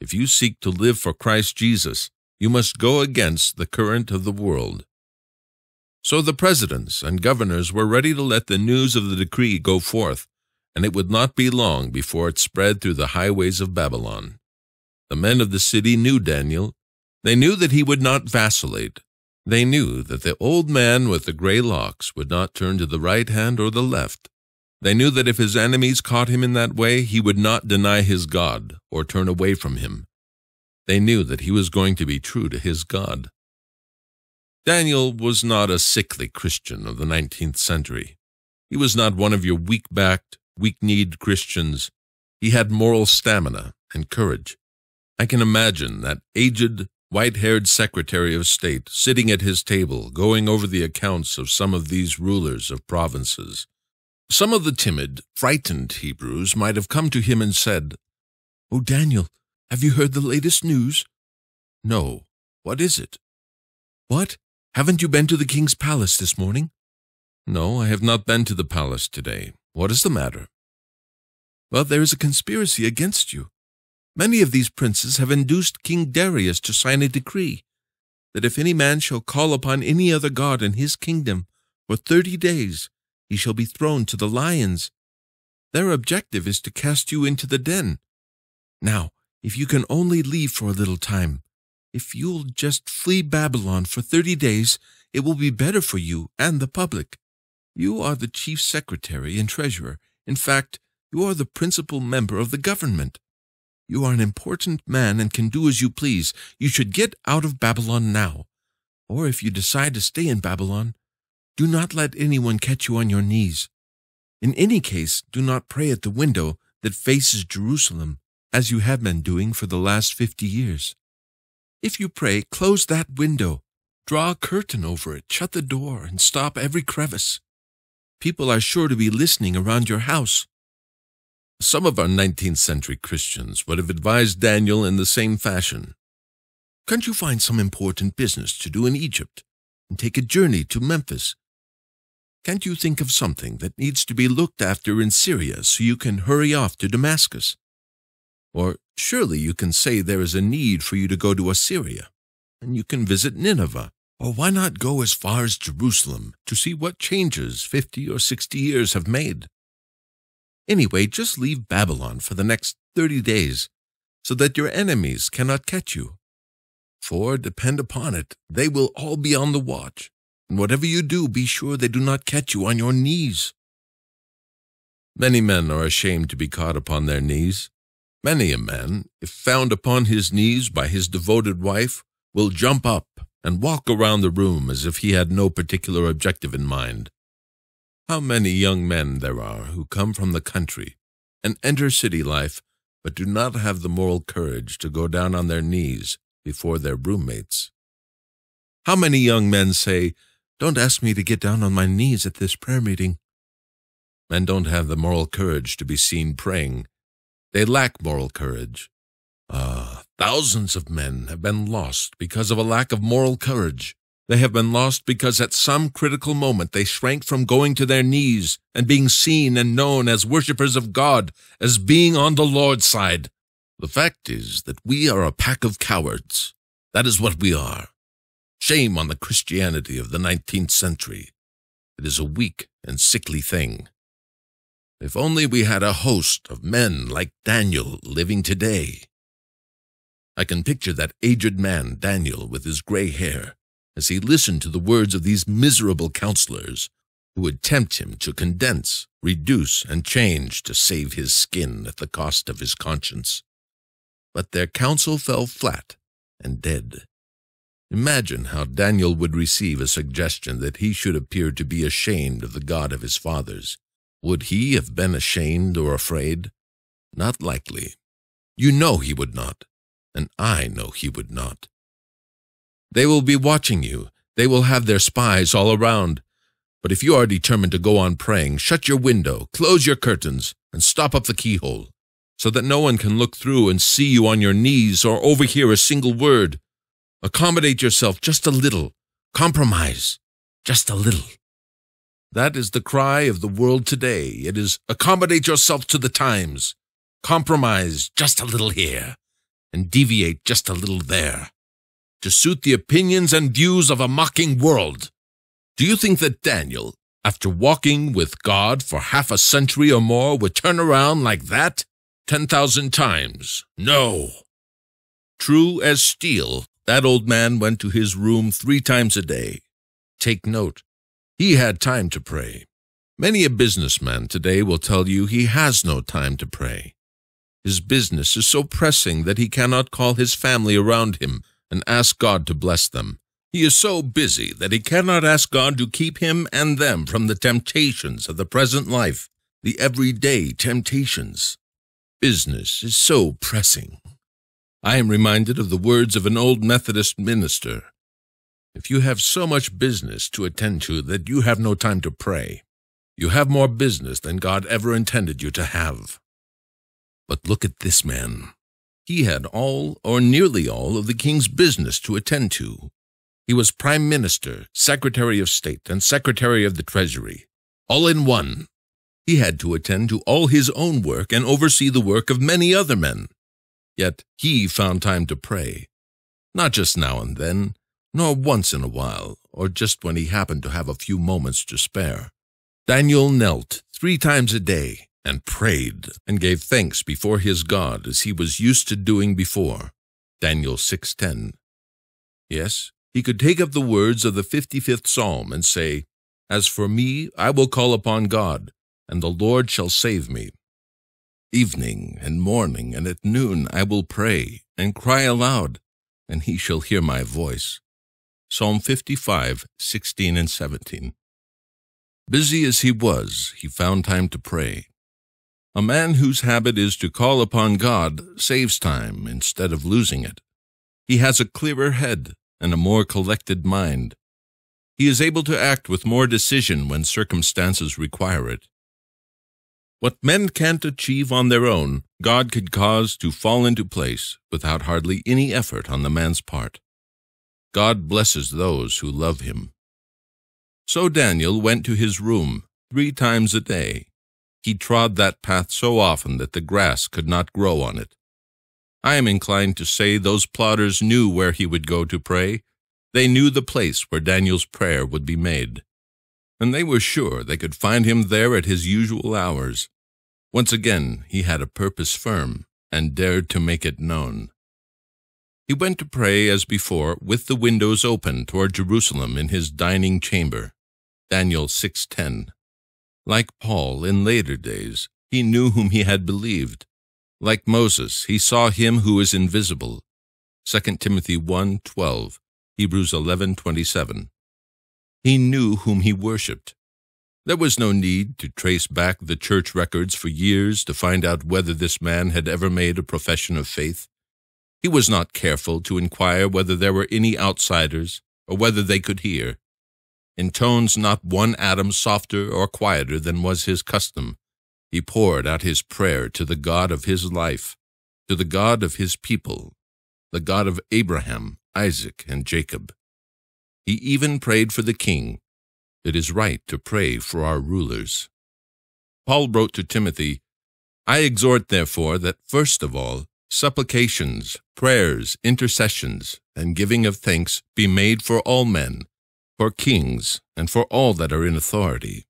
If you seek to live for Christ Jesus, you must go against the current of the world. So the presidents and governors were ready to let the news of the decree go forth, and it would not be long before it spread through the highways of Babylon. The men of the city knew Daniel. They knew that he would not vacillate. They knew that the old man with the gray locks would not turn to the right hand or the left. They knew that if his enemies caught him in that way, he would not deny his God or turn away from him. They knew that he was going to be true to his God. Daniel was not a sickly Christian of the 19th century. He was not one of your weak-backed, weak-kneed Christians. He had moral stamina and courage. I can imagine that aged, white-haired Secretary of State sitting at his table, going over the accounts of some of these rulers of provinces. Some of the timid, frightened Hebrews might have come to him and said, "Oh, Daniel, have you heard the latest news?" "No. What is it?" "What? Haven't you been to the king's palace this morning?" "No, I have not been to the palace today. What is the matter?" "Well, there is a conspiracy against you. Many of these princes have induced King Darius to sign a decree that if any man shall call upon any other god in his kingdom for 30 days, he shall be thrown to the lions. Their objective is to cast you into the den. Now, if you can only leave for a little time, if you'll just flee Babylon for 30 days, it will be better for you and the public. You are the chief secretary and treasurer. In fact, you are the principal member of the government. You are an important man and can do as you please. You should get out of Babylon now. Or if you decide to stay in Babylon, do not let anyone catch you on your knees. In any case, do not pray at the window that faces Jerusalem, as you have been doing for the last 50 years. If you pray, close that window, draw a curtain over it, shut the door, and stop every crevice. People are sure to be listening around your house." Some of our 19th century Christians would have advised Daniel in the same fashion. "Can't you find some important business to do in Egypt, and take a journey to Memphis? Can't you think of something that needs to be looked after in Syria so you can hurry off to Damascus? Or surely you can say there is a need for you to go to Assyria, and you can visit Nineveh. Or why not go as far as Jerusalem to see what changes 50 or 60 years have made? Anyway, just leave Babylon for the next 30 days so that your enemies cannot catch you. For, depend upon it, they will all be on the watch. And whatever you do, be sure they do not catch you on your knees." Many men are ashamed to be caught upon their knees. Many a man, if found upon his knees by his devoted wife, will jump up and walk around the room as if he had no particular objective in mind. How many young men there are who come from the country and enter city life, but do not have the moral courage to go down on their knees before their roommates. How many young men say, "Don't ask me to get down on my knees at this prayer meeting." Men don't have the moral courage to be seen praying. They lack moral courage. Thousands of men have been lost because of a lack of moral courage. They have been lost because at some critical moment they shrank from going to their knees and being seen and known as worshipers of God, as being on the Lord's side. The fact is that we are a pack of cowards. That is what we are. Shame on the Christianity of the 19th century. It is a weak and sickly thing. If only we had a host of men like Daniel living today. I can picture that aged man, Daniel, with his gray hair, as he listened to the words of these miserable counselors who would tempt him to condense, reduce, and change to save his skin at the cost of his conscience. But their counsel fell flat and dead. Imagine how Daniel would receive a suggestion that he should appear to be ashamed of the God of his fathers. Would he have been ashamed or afraid? Not likely. You know he would not, and I know he would not. They will be watching you. They will have their spies all around. But if you are determined to go on praying, shut your window, close your curtains, and stop up the keyhole, so that no one can look through and see you on your knees or overhear a single word. Accommodate yourself just a little. Compromise just a little. That is the cry of the world today. It is, accommodate yourself to the times. Compromise just a little here, and deviate just a little there, to suit the opinions and views of a mocking world. Do you think that Daniel, after walking with God for half a century or more, would turn around like that 10,000 times? No. True as steel, that old man went to his room 3 times a day. Take note, he had time to pray. Many a businessman today will tell you he has no time to pray. His business is so pressing that he cannot call his family around him and ask God to bless them. He is so busy that he cannot ask God to keep him and them from the temptations of the present life, the everyday temptations. Business is so pressing. I am reminded of the words of an old Methodist minister. If you have so much business to attend to that you have no time to pray, you have more business than God ever intended you to have. But look at this man. He had all, or nearly all, of the king's business to attend to. He was prime minister, secretary of state, and secretary of the treasury, all in one. He had to attend to all his own work and oversee the work of many other men. Yet he found time to pray, not just now and then, nor once in a while, or just when he happened to have a few moments to spare. Daniel knelt 3 times a day. And prayed, and gave thanks before his God as he was used to doing before. Daniel 6:10. Yes, he could take up the words of the 55th Psalm and say, "As for me, I will call upon God, and the Lord shall save me. Evening and morning and at noon I will pray, and cry aloud, and he shall hear my voice." Psalm 55:16 and 17. Busy as he was, he found time to pray. A man whose habit is to call upon God saves time instead of losing it. He has a clearer head and a more collected mind. He is able to act with more decision when circumstances require it. What men can't achieve on their own, God could cause to fall into place without hardly any effort on the man's part. God blesses those who love him. So Daniel went to his room 3 times a day. He trod that path so often that the grass could not grow on it. I am inclined to say those plotters knew where he would go to pray. They knew the place where Daniel's prayer would be made. And they were sure they could find him there at his usual hours. Once again, he had a purpose firm and dared to make it known. He went to pray as before, with the windows open toward Jerusalem in his dining chamber. Daniel 6:10. Like Paul in later days, he knew whom he had believed. Like Moses, he saw him who is invisible. 2 Timothy 1:12, Hebrews 11:27. He knew whom he worshipped. There was no need to trace back the church records for years to find out whether this man had ever made a profession of faith. He was not careful to inquire whether there were any outsiders or whether they could hear, in tones not one atom softer or quieter than was his custom. He poured out his prayer to the God of his life, to the God of his people, the God of Abraham, Isaac, and Jacob. He even prayed for the king. It is right to pray for our rulers. Paul wrote to Timothy, "I exhort, therefore, that first of all, supplications, prayers, intercessions, and giving of thanks be made for all men, for kings, and for all that are in authority,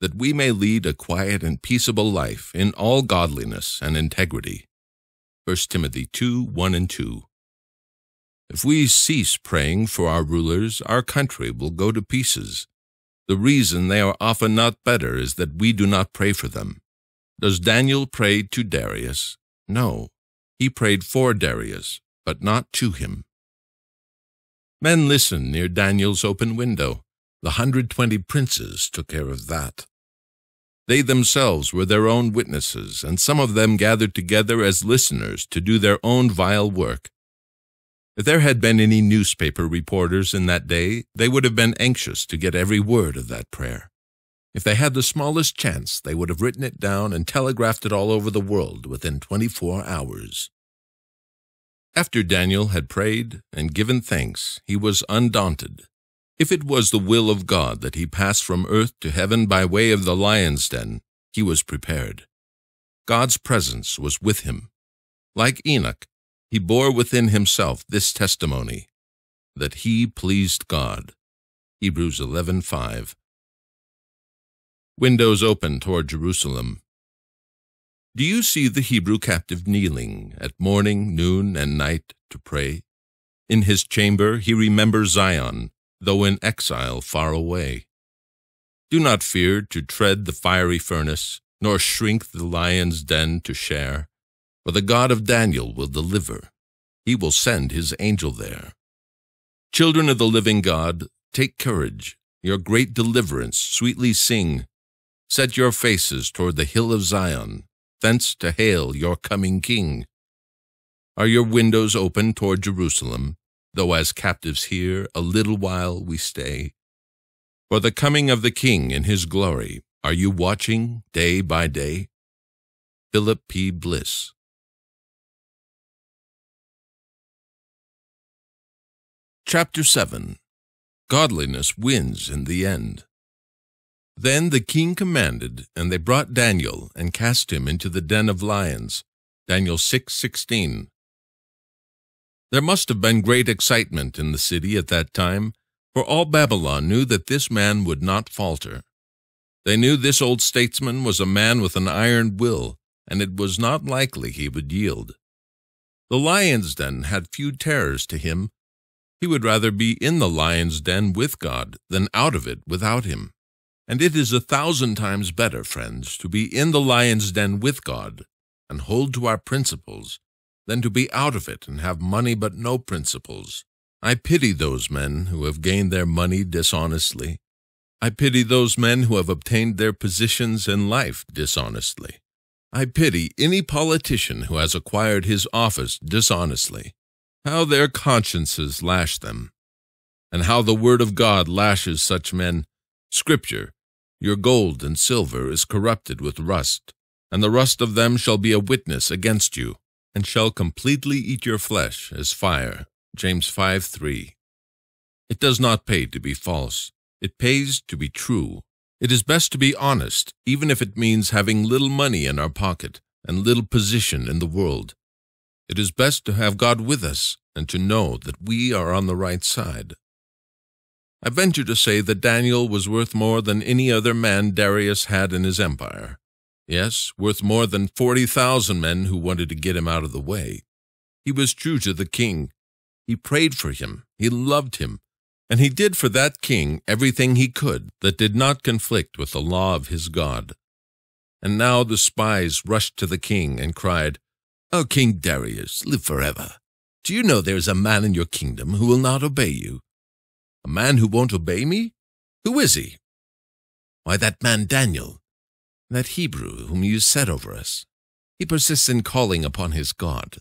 that we may lead a quiet and peaceable life in all godliness and integrity." 1 Timothy 2:1-2. If we cease praying for our rulers, our country will go to pieces. The reason they are often not better is that we do not pray for them. Does Daniel pray to Darius? No, he prayed for Darius, but not to him. Men listened near Daniel's open window. The 120 princes took care of that. They themselves were their own witnesses, and some of them gathered together as listeners to do their own vile work. If there had been any newspaper reporters in that day, they would have been anxious to get every word of that prayer. If they had the smallest chance, they would have written it down and telegraphed it all over the world within 24 hours. After Daniel had prayed and given thanks, he was undaunted. If it was the will of God that he pass from earth to heaven by way of the lion's den, he was prepared. God's presence was with him. Like Enoch, he bore within himself this testimony, that he pleased God. Hebrews 11:5. Windows open toward Jerusalem. Do you see the Hebrew captive kneeling at morning, noon, and night to pray? In his chamber he remembers Zion, though in exile far away. Do not fear to tread the fiery furnace, nor shrink the lion's den to share. For the God of Daniel will deliver. He will send his angel there. Children of the living God, take courage. Your great deliverance sweetly sing. Set your faces toward the hill of Zion, thence to hail your coming king. Are your windows open toward Jerusalem, though as captives here a little while we stay? For the coming of the king in his glory, are you watching day by day? Philip P. Bliss. Chapter 7. Godliness wins in the end. Then the king commanded, and they brought Daniel, and cast him into the den of lions. Daniel 6:16. There must have been great excitement in the city at that time, for all Babylon knew that this man would not falter. They knew this old statesman was a man with an iron will, and it was not likely he would yield. The lions' den had few terrors to him. He would rather be in the lion's den with God than out of it without him. And it is 1,000 times better, friends, to be in the lion's den with God and hold to our principles than to be out of it and have money but no principles. I pity those men who have gained their money dishonestly. I pity those men who have obtained their positions in life dishonestly. I pity any politician who has acquired his office dishonestly. How their consciences lash them, and how the word of God lashes such men. Scripture, your gold and silver is corrupted with rust, and the rust of them shall be a witness against you, and shall completely eat your flesh as fire. James 5:3. It does not pay to be false. It pays to be true. It is best to be honest, even if it means having little money in our pocket and little position in the world. It is best to have God with us and to know that we are on the right side. I venture to say that Daniel was worth more than any other man Darius had in his empire. Yes, worth more than 40,000 men who wanted to get him out of the way. He was true to the king. He prayed for him. He loved him. And he did for that king everything he could that did not conflict with the law of his God. And now the spies rushed to the king and cried, "O King Darius, live forever. Do you know there is a man in your kingdom who will not obey you?" "A man who won't obey me? Who is he?" "Why, that man Daniel, that Hebrew whom you set over us. He persists in calling upon his God."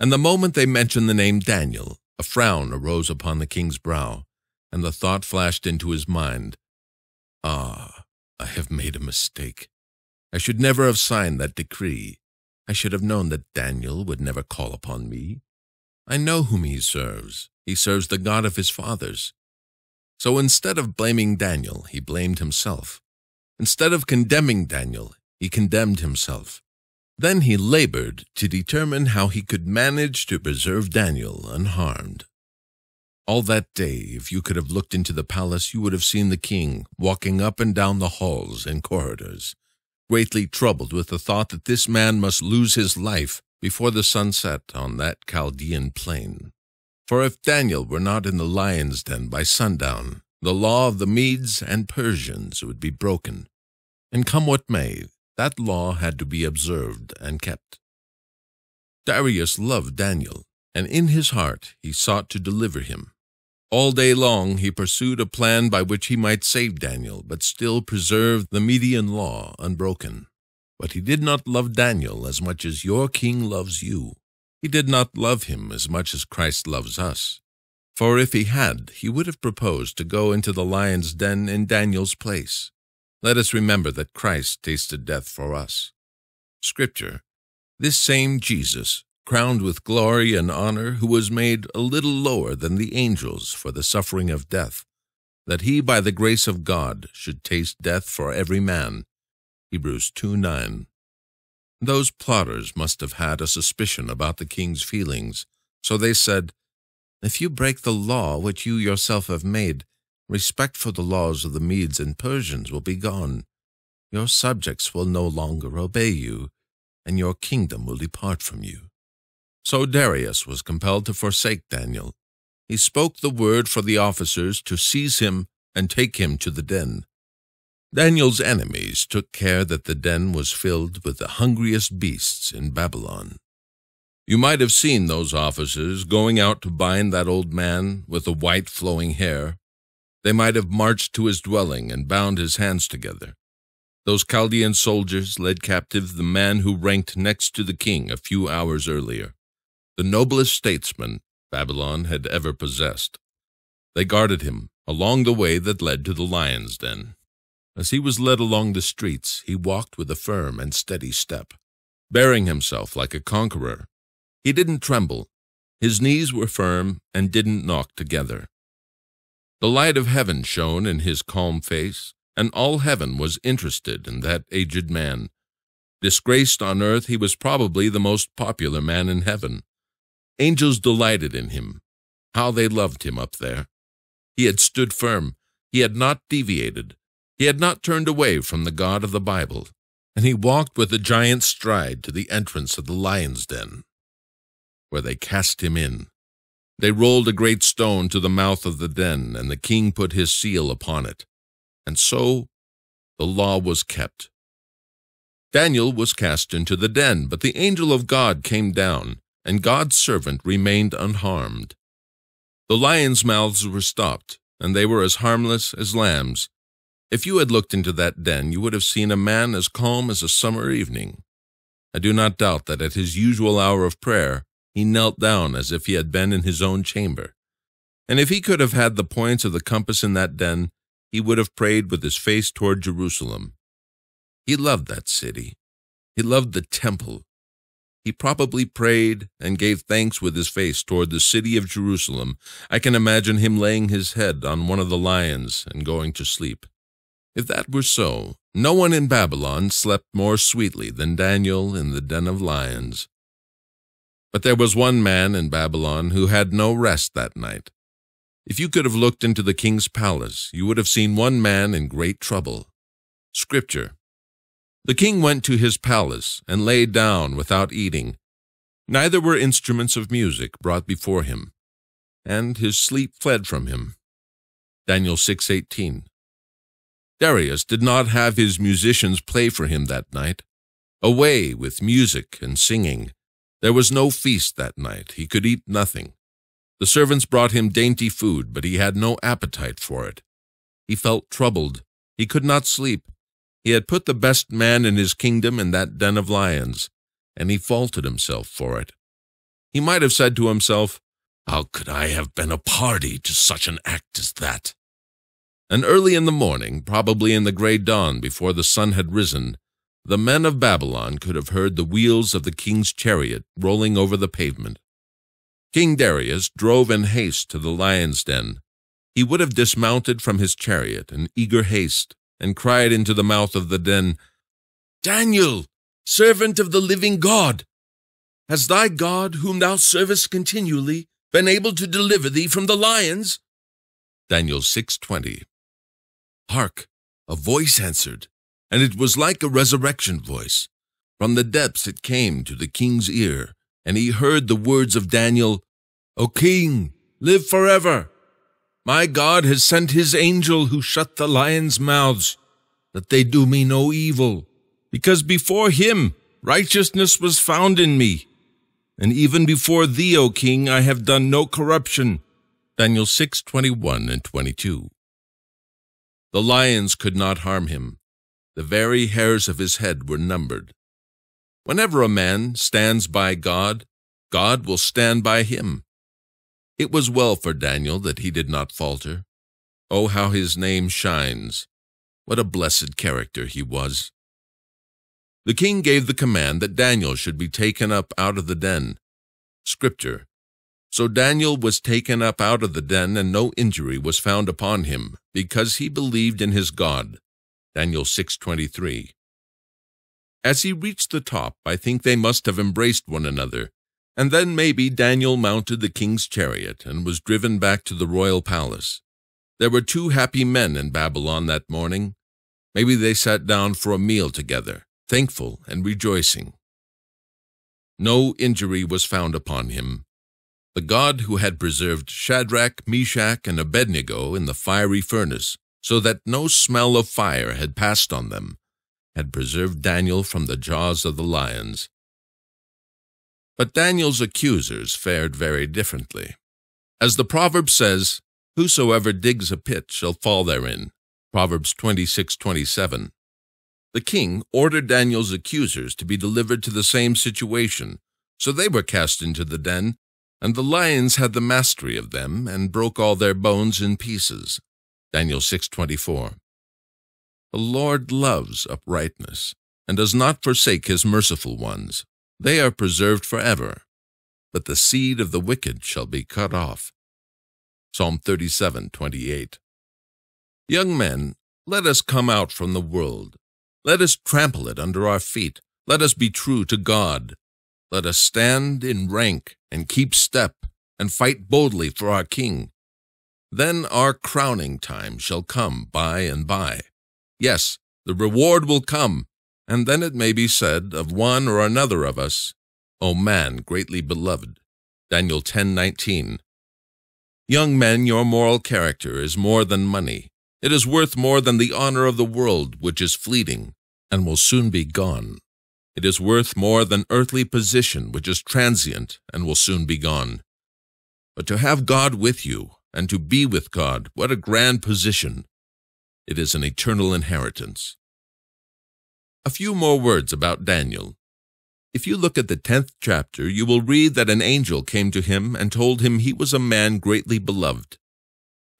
And the moment they mentioned the name Daniel, A frown arose upon the king's brow, and the thought flashed into his mind, "Ah, I have made a mistake. I should never have signed that decree. I should have known that Daniel would never call upon me. I know whom he serves. He serves the God of his fathers." So instead of blaming Daniel, he blamed himself. Instead of condemning Daniel, he condemned himself. Then he labored to determine how he could manage to preserve Daniel unharmed. All that day, if you could have looked into the palace, you would have seen the king walking up and down the halls and corridors, greatly troubled with the thought that this man must lose his life before the sun set on that Chaldean plain. For if Daniel were not in the lion's den by sundown, the law of the Medes and Persians would be broken. And come what may, that law had to be observed and kept. Darius loved Daniel, and in his heart he sought to deliver him. All day long he pursued a plan by which he might save Daniel, but still preserve the Median law unbroken. But he did not love Daniel as much as your king loves you. He did not love him as much as Christ loves us. For if he had, he would have proposed to go into the lion's den in Daniel's place. Let us remember that Christ tasted death for us. Scripture, this same Jesus, crowned with glory and honor, who was made a little lower than the angels for the suffering of death, that he by the grace of God should taste death for every man. Hebrews 2:9. Those plotters must have had a suspicion about the king's feelings, so they said, "If you break the law which you yourself have made, respect for the laws of the Medes and Persians will be gone. Your subjects will no longer obey you, and your kingdom will depart from you." So Darius was compelled to forsake Daniel. He spoke the word for the officers to seize him and take him to the den. Daniel's enemies took care that the den was filled with the hungriest beasts in Babylon. You might have seen those officers going out to bind that old man with the white flowing hair. They might have marched to his dwelling and bound his hands together. Those Chaldean soldiers led captive the man who ranked next to the king a few hours earlier, the noblest statesman Babylon had ever possessed. They guarded him along the way that led to the lion's den. As he was led along the streets, he walked with a firm and steady step, bearing himself like a conqueror. He didn't tremble. His knees were firm and didn't knock together. The light of heaven shone in his calm face, and all heaven was interested in that aged man. Disgraced on earth, he was probably the most popular man in heaven. Angels delighted in him. How they loved him up there. He had stood firm. He had not deviated. He had not turned away from the God of the Bible, and he walked with a giant stride to the entrance of the lion's den, where they cast him in. They rolled a great stone to the mouth of the den, and the king put his seal upon it. And so the law was kept. Daniel was cast into the den, but the angel of God came down, and God's servant remained unharmed. The lions' mouths were stopped, and they were as harmless as lambs. If you had looked into that den, you would have seen a man as calm as a summer evening. I do not doubt that at his usual hour of prayer, he knelt down as if he had been in his own chamber. And if he could have had the points of the compass in that den, he would have prayed with his face toward Jerusalem. He loved that city. He loved the temple. He probably prayed and gave thanks with his face toward the city of Jerusalem. I can imagine him laying his head on one of the lions and going to sleep. If that were so, no one in Babylon slept more sweetly than Daniel in the den of lions. But there was one man in Babylon who had no rest that night. If you could have looked into the king's palace, you would have seen one man in great trouble. Scripture. The king went to his palace and lay down without eating. Neither were instruments of music brought before him, and his sleep fled from him. Daniel 6:18. Darius did not have his musicians play for him that night. Away with music and singing. There was no feast that night. He could eat nothing. The servants brought him dainty food, but he had no appetite for it. He felt troubled. He could not sleep. He had put the best man in his kingdom in that den of lions, and he faulted himself for it. He might have said to himself, How could I have been a party to such an act as that? And early in the morning, probably in the gray dawn before the sun had risen, the men of Babylon could have heard the wheels of the king's chariot rolling over the pavement. King Darius drove in haste to the lion's den. He would have dismounted from his chariot in eager haste and cried into the mouth of the den, "Daniel, servant of the living God, has thy God, whom thou servest continually, been able to deliver thee from the lions?" Daniel 6:20. Hark! A voice answered, and it was like a resurrection voice. From the depths it came to the king's ear, and he heard the words of Daniel, "O king, live forever. My God has sent his angel who shut the lions' mouths, that they do me no evil, because before him righteousness was found in me. And even before thee, O king, I have done no corruption." Daniel 6:21 and 22. The lions could not harm him. The very hairs of his head were numbered. Whenever a man stands by God, God will stand by him. It was well for Daniel that he did not falter. Oh, how his name shines! What a blessed character he was! The king gave the command that Daniel should be taken up out of the den. Scripture. So Daniel was taken up out of the den, and no injury was found upon him, because he believed in his God. Daniel 6:23. As he reached the top, I think they must have embraced one another, and then maybe Daniel mounted the king's chariot and was driven back to the royal palace. There were two happy men in Babylon that morning. Maybe they sat down for a meal together, thankful and rejoicing. No injury was found upon him. The God who had preserved Shadrach, Meshach, and Abednego in the fiery furnace, so that no smell of fire had passed on them, had preserved Daniel from the jaws of the lions. But Daniel's accusers fared very differently. As the proverb says, "Whosoever digs a pit shall fall therein." Proverbs 26:27. The king ordered Daniel's accusers to be delivered to the same situation, so they were cast into the den, and the lions had the mastery of them and broke all their bones in pieces. Daniel 6:24. The Lord loves uprightness and does not forsake his merciful ones. They are preserved forever, but the seed of the wicked shall be cut off. Psalm 37:28. Young men, let us come out from the world. Let us trample it under our feet. Let us be true to God. Let us stand in rank and keep step and fight boldly for our King. Then our crowning time shall come by and by. Yes, the reward will come, and then it may be said of one or another of us, "O man greatly beloved." Daniel 10:19. Young men, your moral character is more than money. It is worth more than the honor of the world, which is fleeting and will soon be gone. It is worth more than earthly position, which is transient and will soon be gone. But to have God with you and to be with God, what a grand position! It is an eternal inheritance. A few more words about Daniel. If you look at the 10th chapter, you will read that an angel came to him and told him he was a man greatly beloved.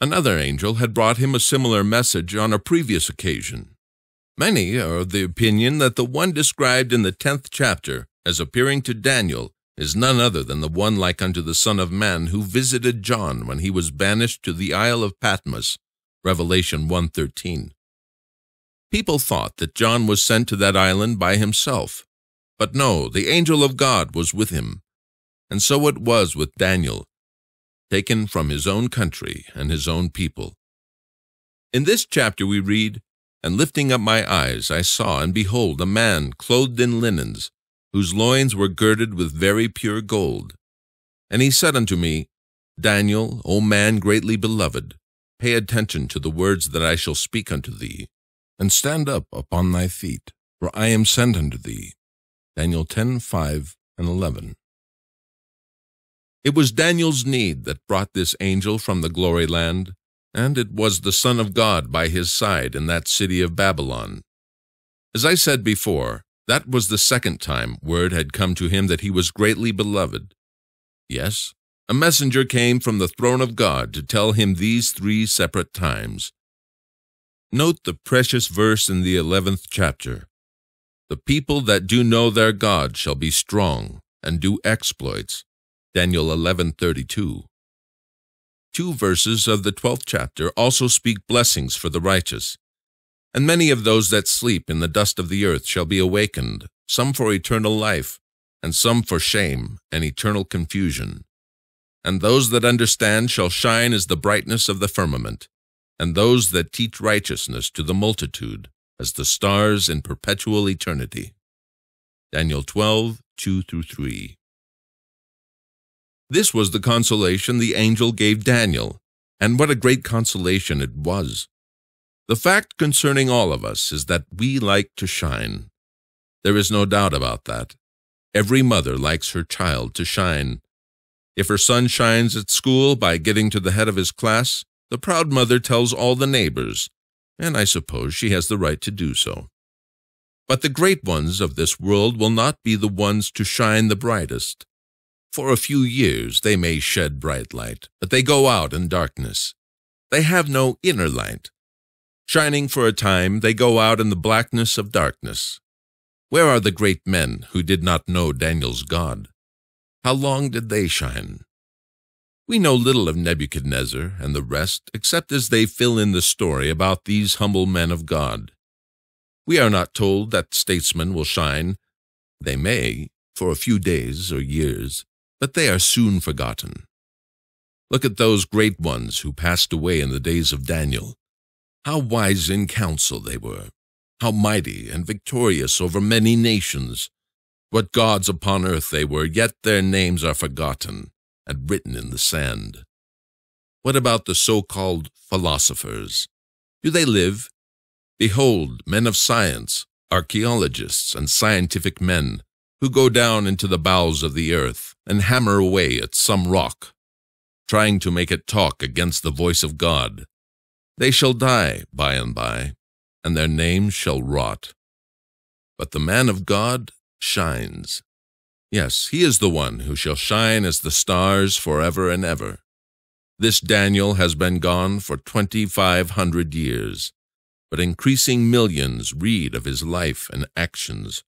Another angel had brought him a similar message on a previous occasion. Many are of the opinion that the one described in the 10th chapter as appearing to Daniel is none other than the one like unto the Son of Man who visited John when he was banished to the Isle of Patmos. Revelation 1:13. People thought that John was sent to that island by himself, but no, the angel of God was with him. And so it was with Daniel, taken from his own country and his own people. In this chapter we read, "And lifting up my eyes, I saw, and behold, a man clothed in linens, whose loins were girded with very pure gold. And he said unto me, Daniel, O man greatly beloved, pay attention to the words that I shall speak unto thee, and stand up upon thy feet, for I am sent unto thee." Daniel 10:5 and 11. It was Daniel's need that brought this angel from the glory land, and it was the Son of God by his side in that city of Babylon. As I said before, that was the second time word had come to him that he was greatly beloved. Yes, a messenger came from the throne of God to tell him these three separate times. Note the precious verse in the 11th chapter. The people that do know their God shall be strong and do exploits. Daniel 11:32. Two verses of the 12th chapter also speak blessings for the righteous. And many of those that sleep in the dust of the earth shall be awakened, some for eternal life, and some for shame and eternal confusion. And those that understand shall shine as the brightness of the firmament, and those that teach righteousness to the multitude as the stars in perpetual eternity. Daniel 12:2-3. This was the consolation the angel gave Daniel, and what a great consolation it was. The fact concerning all of us is that we like to shine. There is no doubt about that. Every mother likes her child to shine. If her son shines at school by getting to the head of his class, the proud mother tells all the neighbors, and I suppose she has the right to do so. But the great ones of this world will not be the ones to shine the brightest. For a few years they may shed bright light, but they go out in darkness. They have no inner light. Shining for a time, they go out in the blackness of darkness. Where are the great men who did not know Daniel's God? How long did they shine? We know little of Nebuchadnezzar and the rest, except as they fill in the story about these humble men of God. We are not told that statesmen will shine. They may, for a few days or years, but they are soon forgotten. Look at those great ones who passed away in the days of Daniel. How wise in counsel they were, how mighty and victorious over many nations. What gods upon earth they were, yet their names are forgotten and written in the sand. What about the so-called philosophers? Do they live? Behold, men of science, archaeologists and scientific men, who go down into the bowels of the earth and hammer away at some rock, trying to make it talk against the voice of God. They shall die by and by, and their names shall rot. But the man of God shines. Yes, he is the one who shall shine as the stars forever and ever. This Daniel has been gone for 2,500 years, but increasing millions read of his life and actions,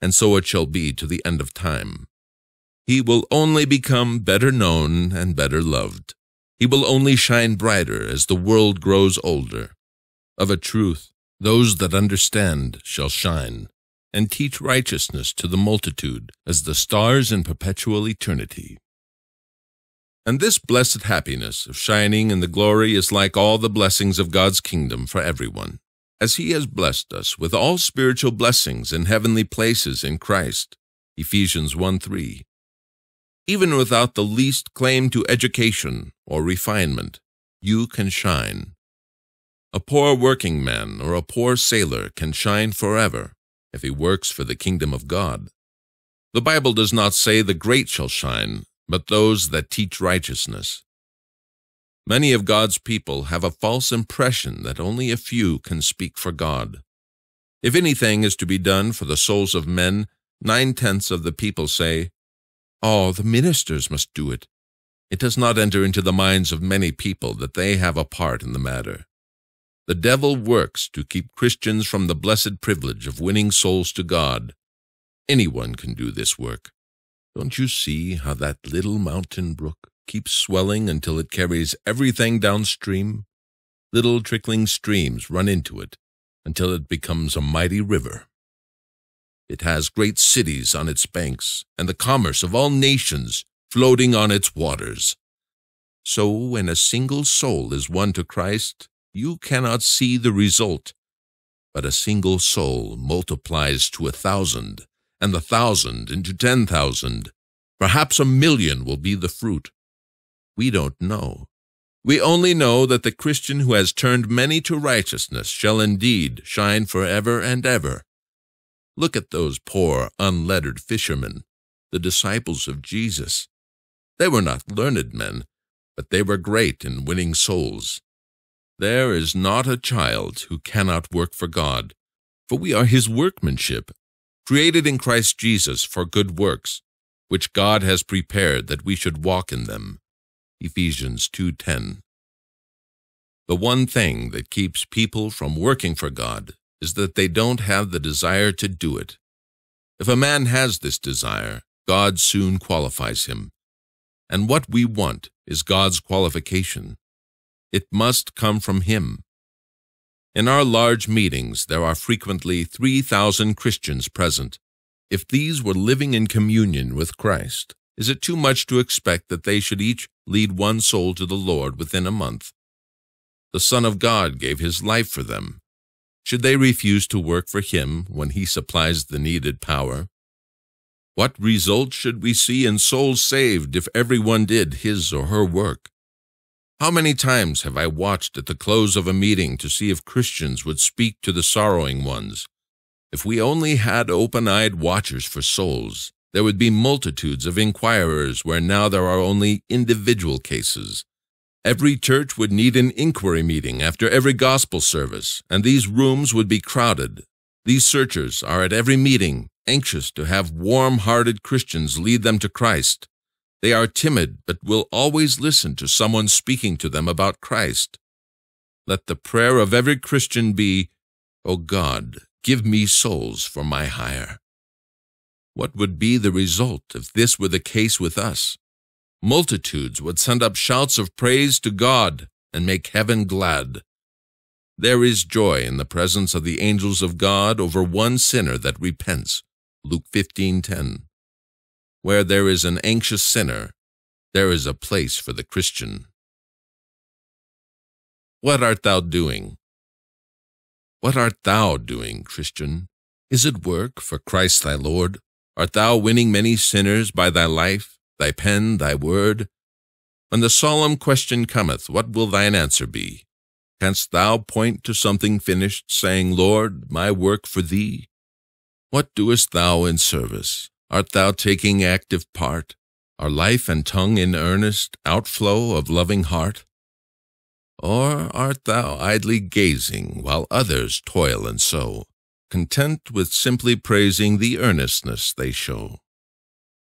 and so it shall be to the end of time. He will only become better known and better loved. He will only shine brighter as the world grows older. Of a truth, those that understand shall shine, and teach righteousness to the multitude as the stars in perpetual eternity. And this blessed happiness of shining in the glory is like all the blessings of God's kingdom for everyone, as He has blessed us with all spiritual blessings in heavenly places in Christ. Ephesians 1:3. Even without the least claim to education or refinement, you can shine. A poor working man or a poor sailor can shine forever if he works for the kingdom of God. The Bible does not say the great shall shine, but those that teach righteousness. Many of God's people have a false impression that only a few can speak for God. If anything is to be done for the souls of men, 9/10 of the people say, "Oh, the ministers must do it." It does not enter into the minds of many people that they have a part in the matter. The devil works to keep Christians from the blessed privilege of winning souls to God. Anyone can do this work. Don't you see how that little mountain brook keeps swelling until it carries everything downstream? Little trickling streams run into it until it becomes a mighty river. It has great cities on its banks, and the commerce of all nations floating on its waters. So when a single soul is won to Christ, you cannot see the result. But a single soul multiplies to 1,000, and the 1,000 into 10,000. Perhaps 1,000,000 will be the fruit. We don't know. We only know that the Christian who has turned many to righteousness shall indeed shine forever and ever. Look at those poor, unlettered fishermen, the disciples of Jesus. They were not learned men, but they were great in winning souls. There is not a child who cannot work for God, for we are His workmanship, created in Christ Jesus for good works, which God has prepared that we should walk in them. Ephesians 2:10. The one thing that keeps people from working for God is that they don't have the desire to do it. If a man has this desire, God soon qualifies him. And what we want is God's qualification. It must come from Him. In our large meetings, there are frequently 3,000 Christians present. If these were living in communion with Christ, is it too much to expect that they should each lead one soul to the Lord within a month? The Son of God gave His life for them. Should they refuse to work for Him when He supplies the needed power? What result should we see in souls saved if everyone did his or her work? How many times have I watched at the close of a meeting to see if Christians would speak to the sorrowing ones? If we only had open-eyed watchers for souls, there would be multitudes of inquirers where now there are only individual cases. Every church would need an inquiry meeting after every gospel service, and these rooms would be crowded. These searchers are at every meeting, anxious to have warm-hearted Christians lead them to Christ. They are timid, but will always listen to someone speaking to them about Christ. Let the prayer of every Christian be, "O God, give me souls for my hire." What would be the result if this were the case with us? Multitudes would send up shouts of praise to God and make heaven glad. There is joy in the presence of the angels of God over one sinner that repents. Luke 15:10. Where there is an anxious sinner, there is a place for the Christian. What art thou doing? What art thou doing, Christian? Is it work for Christ thy Lord? Art thou winning many sinners by thy life, thy pen, thy word? When the solemn question cometh, what will thine answer be? Canst thou point to something finished, saying, "Lord, my work for thee"? What doest thou in service? Art thou taking active part? Are life and tongue in earnest outflow of loving heart? Or art thou idly gazing while others toil and sow, content with simply praising the earnestness they show?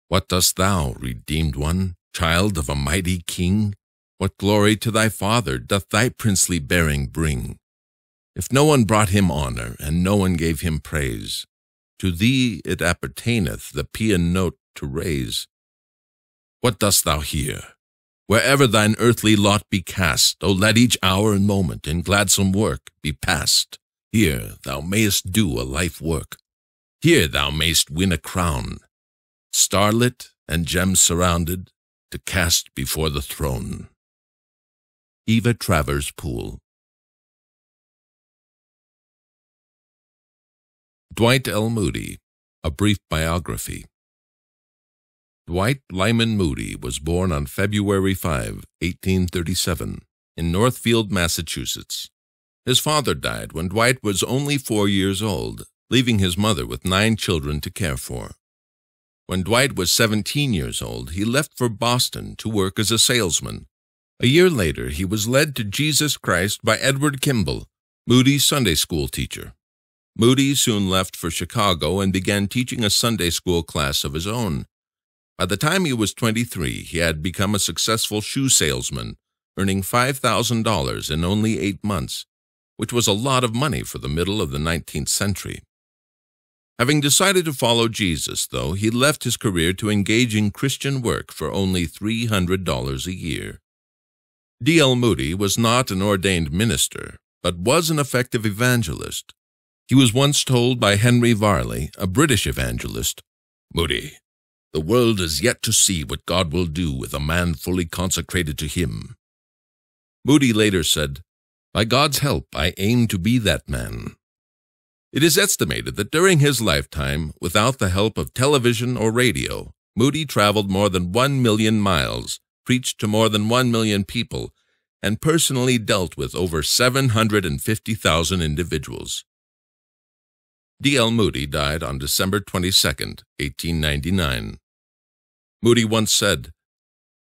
What dost thou, redeemed one, child of a mighty king? What glory to thy Father doth thy princely bearing bring? If no one brought him honor, and no one gave him praise, to thee it appertaineth the paean note to raise. What dost thou here? Wherever thine earthly lot be cast, O let each hour and moment in gladsome work be past. Here thou mayest do a life work. Here thou mayst win a crown, starlit and gem surrounded, to cast before the throne. Eva Travers Pool. Dwight L. Moody, A Brief Biography. Dwight Lyman Moody was born on February 5, 1837, in Northfield, Massachusetts. His father died when Dwight was only 4 years old, leaving his mother with 9 children to care for. When Dwight was 17 years old, he left for Boston to work as a salesman. A year later, he was led to Jesus Christ by Edward Kimball, Moody's Sunday school teacher. Moody soon left for Chicago and began teaching a Sunday school class of his own. By the time he was 23, he had become a successful shoe salesman, earning $5,000 in only 8 months, which was a lot of money for the middle of the 19th century. Having decided to follow Jesus, though, he left his career to engage in Christian work for only $300 a year. D.L. Moody was not an ordained minister, but was an effective evangelist. He was once told by Henry Varley, a British evangelist, "Moody, the world is yet to see what God will do with a man fully consecrated to Him." Moody later said, "By God's help, I aim to be that man." It is estimated that during his lifetime, without the help of television or radio, Moody traveled more than 1 million miles, preached to more than 1 million people, and personally dealt with over 750,000 individuals. D.L. Moody died on December 22, 1899. Moody once said,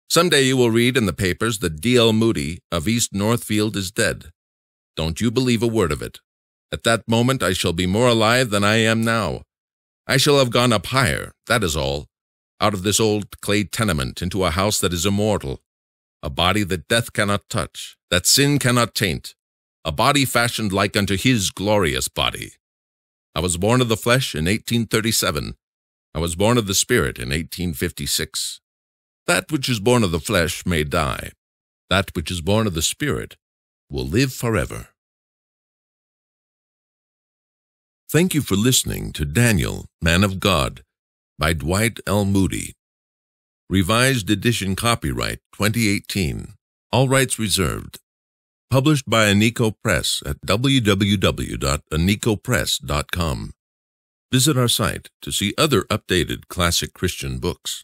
"Someday you will read in the papers that D.L. Moody of East Northfield is dead. Don't you believe a word of it. At that moment I shall be more alive than I am now. I shall have gone up higher, that is all. out of this old clay tenement into a house that is immortal, a body that death cannot touch, that sin cannot taint, a body fashioned like unto his glorious body. I was born of the flesh in 1837. I was born of the Spirit in 1856. That which is born of the flesh may die. That which is born of the Spirit will live forever. Thank you for listening to Daniel, Man of God, by Dwight L. Moody. Revised edition copyright 2018. All rights reserved. Published by Anico Press at www.anicopress.com. Visit our site to see other updated classic Christian books.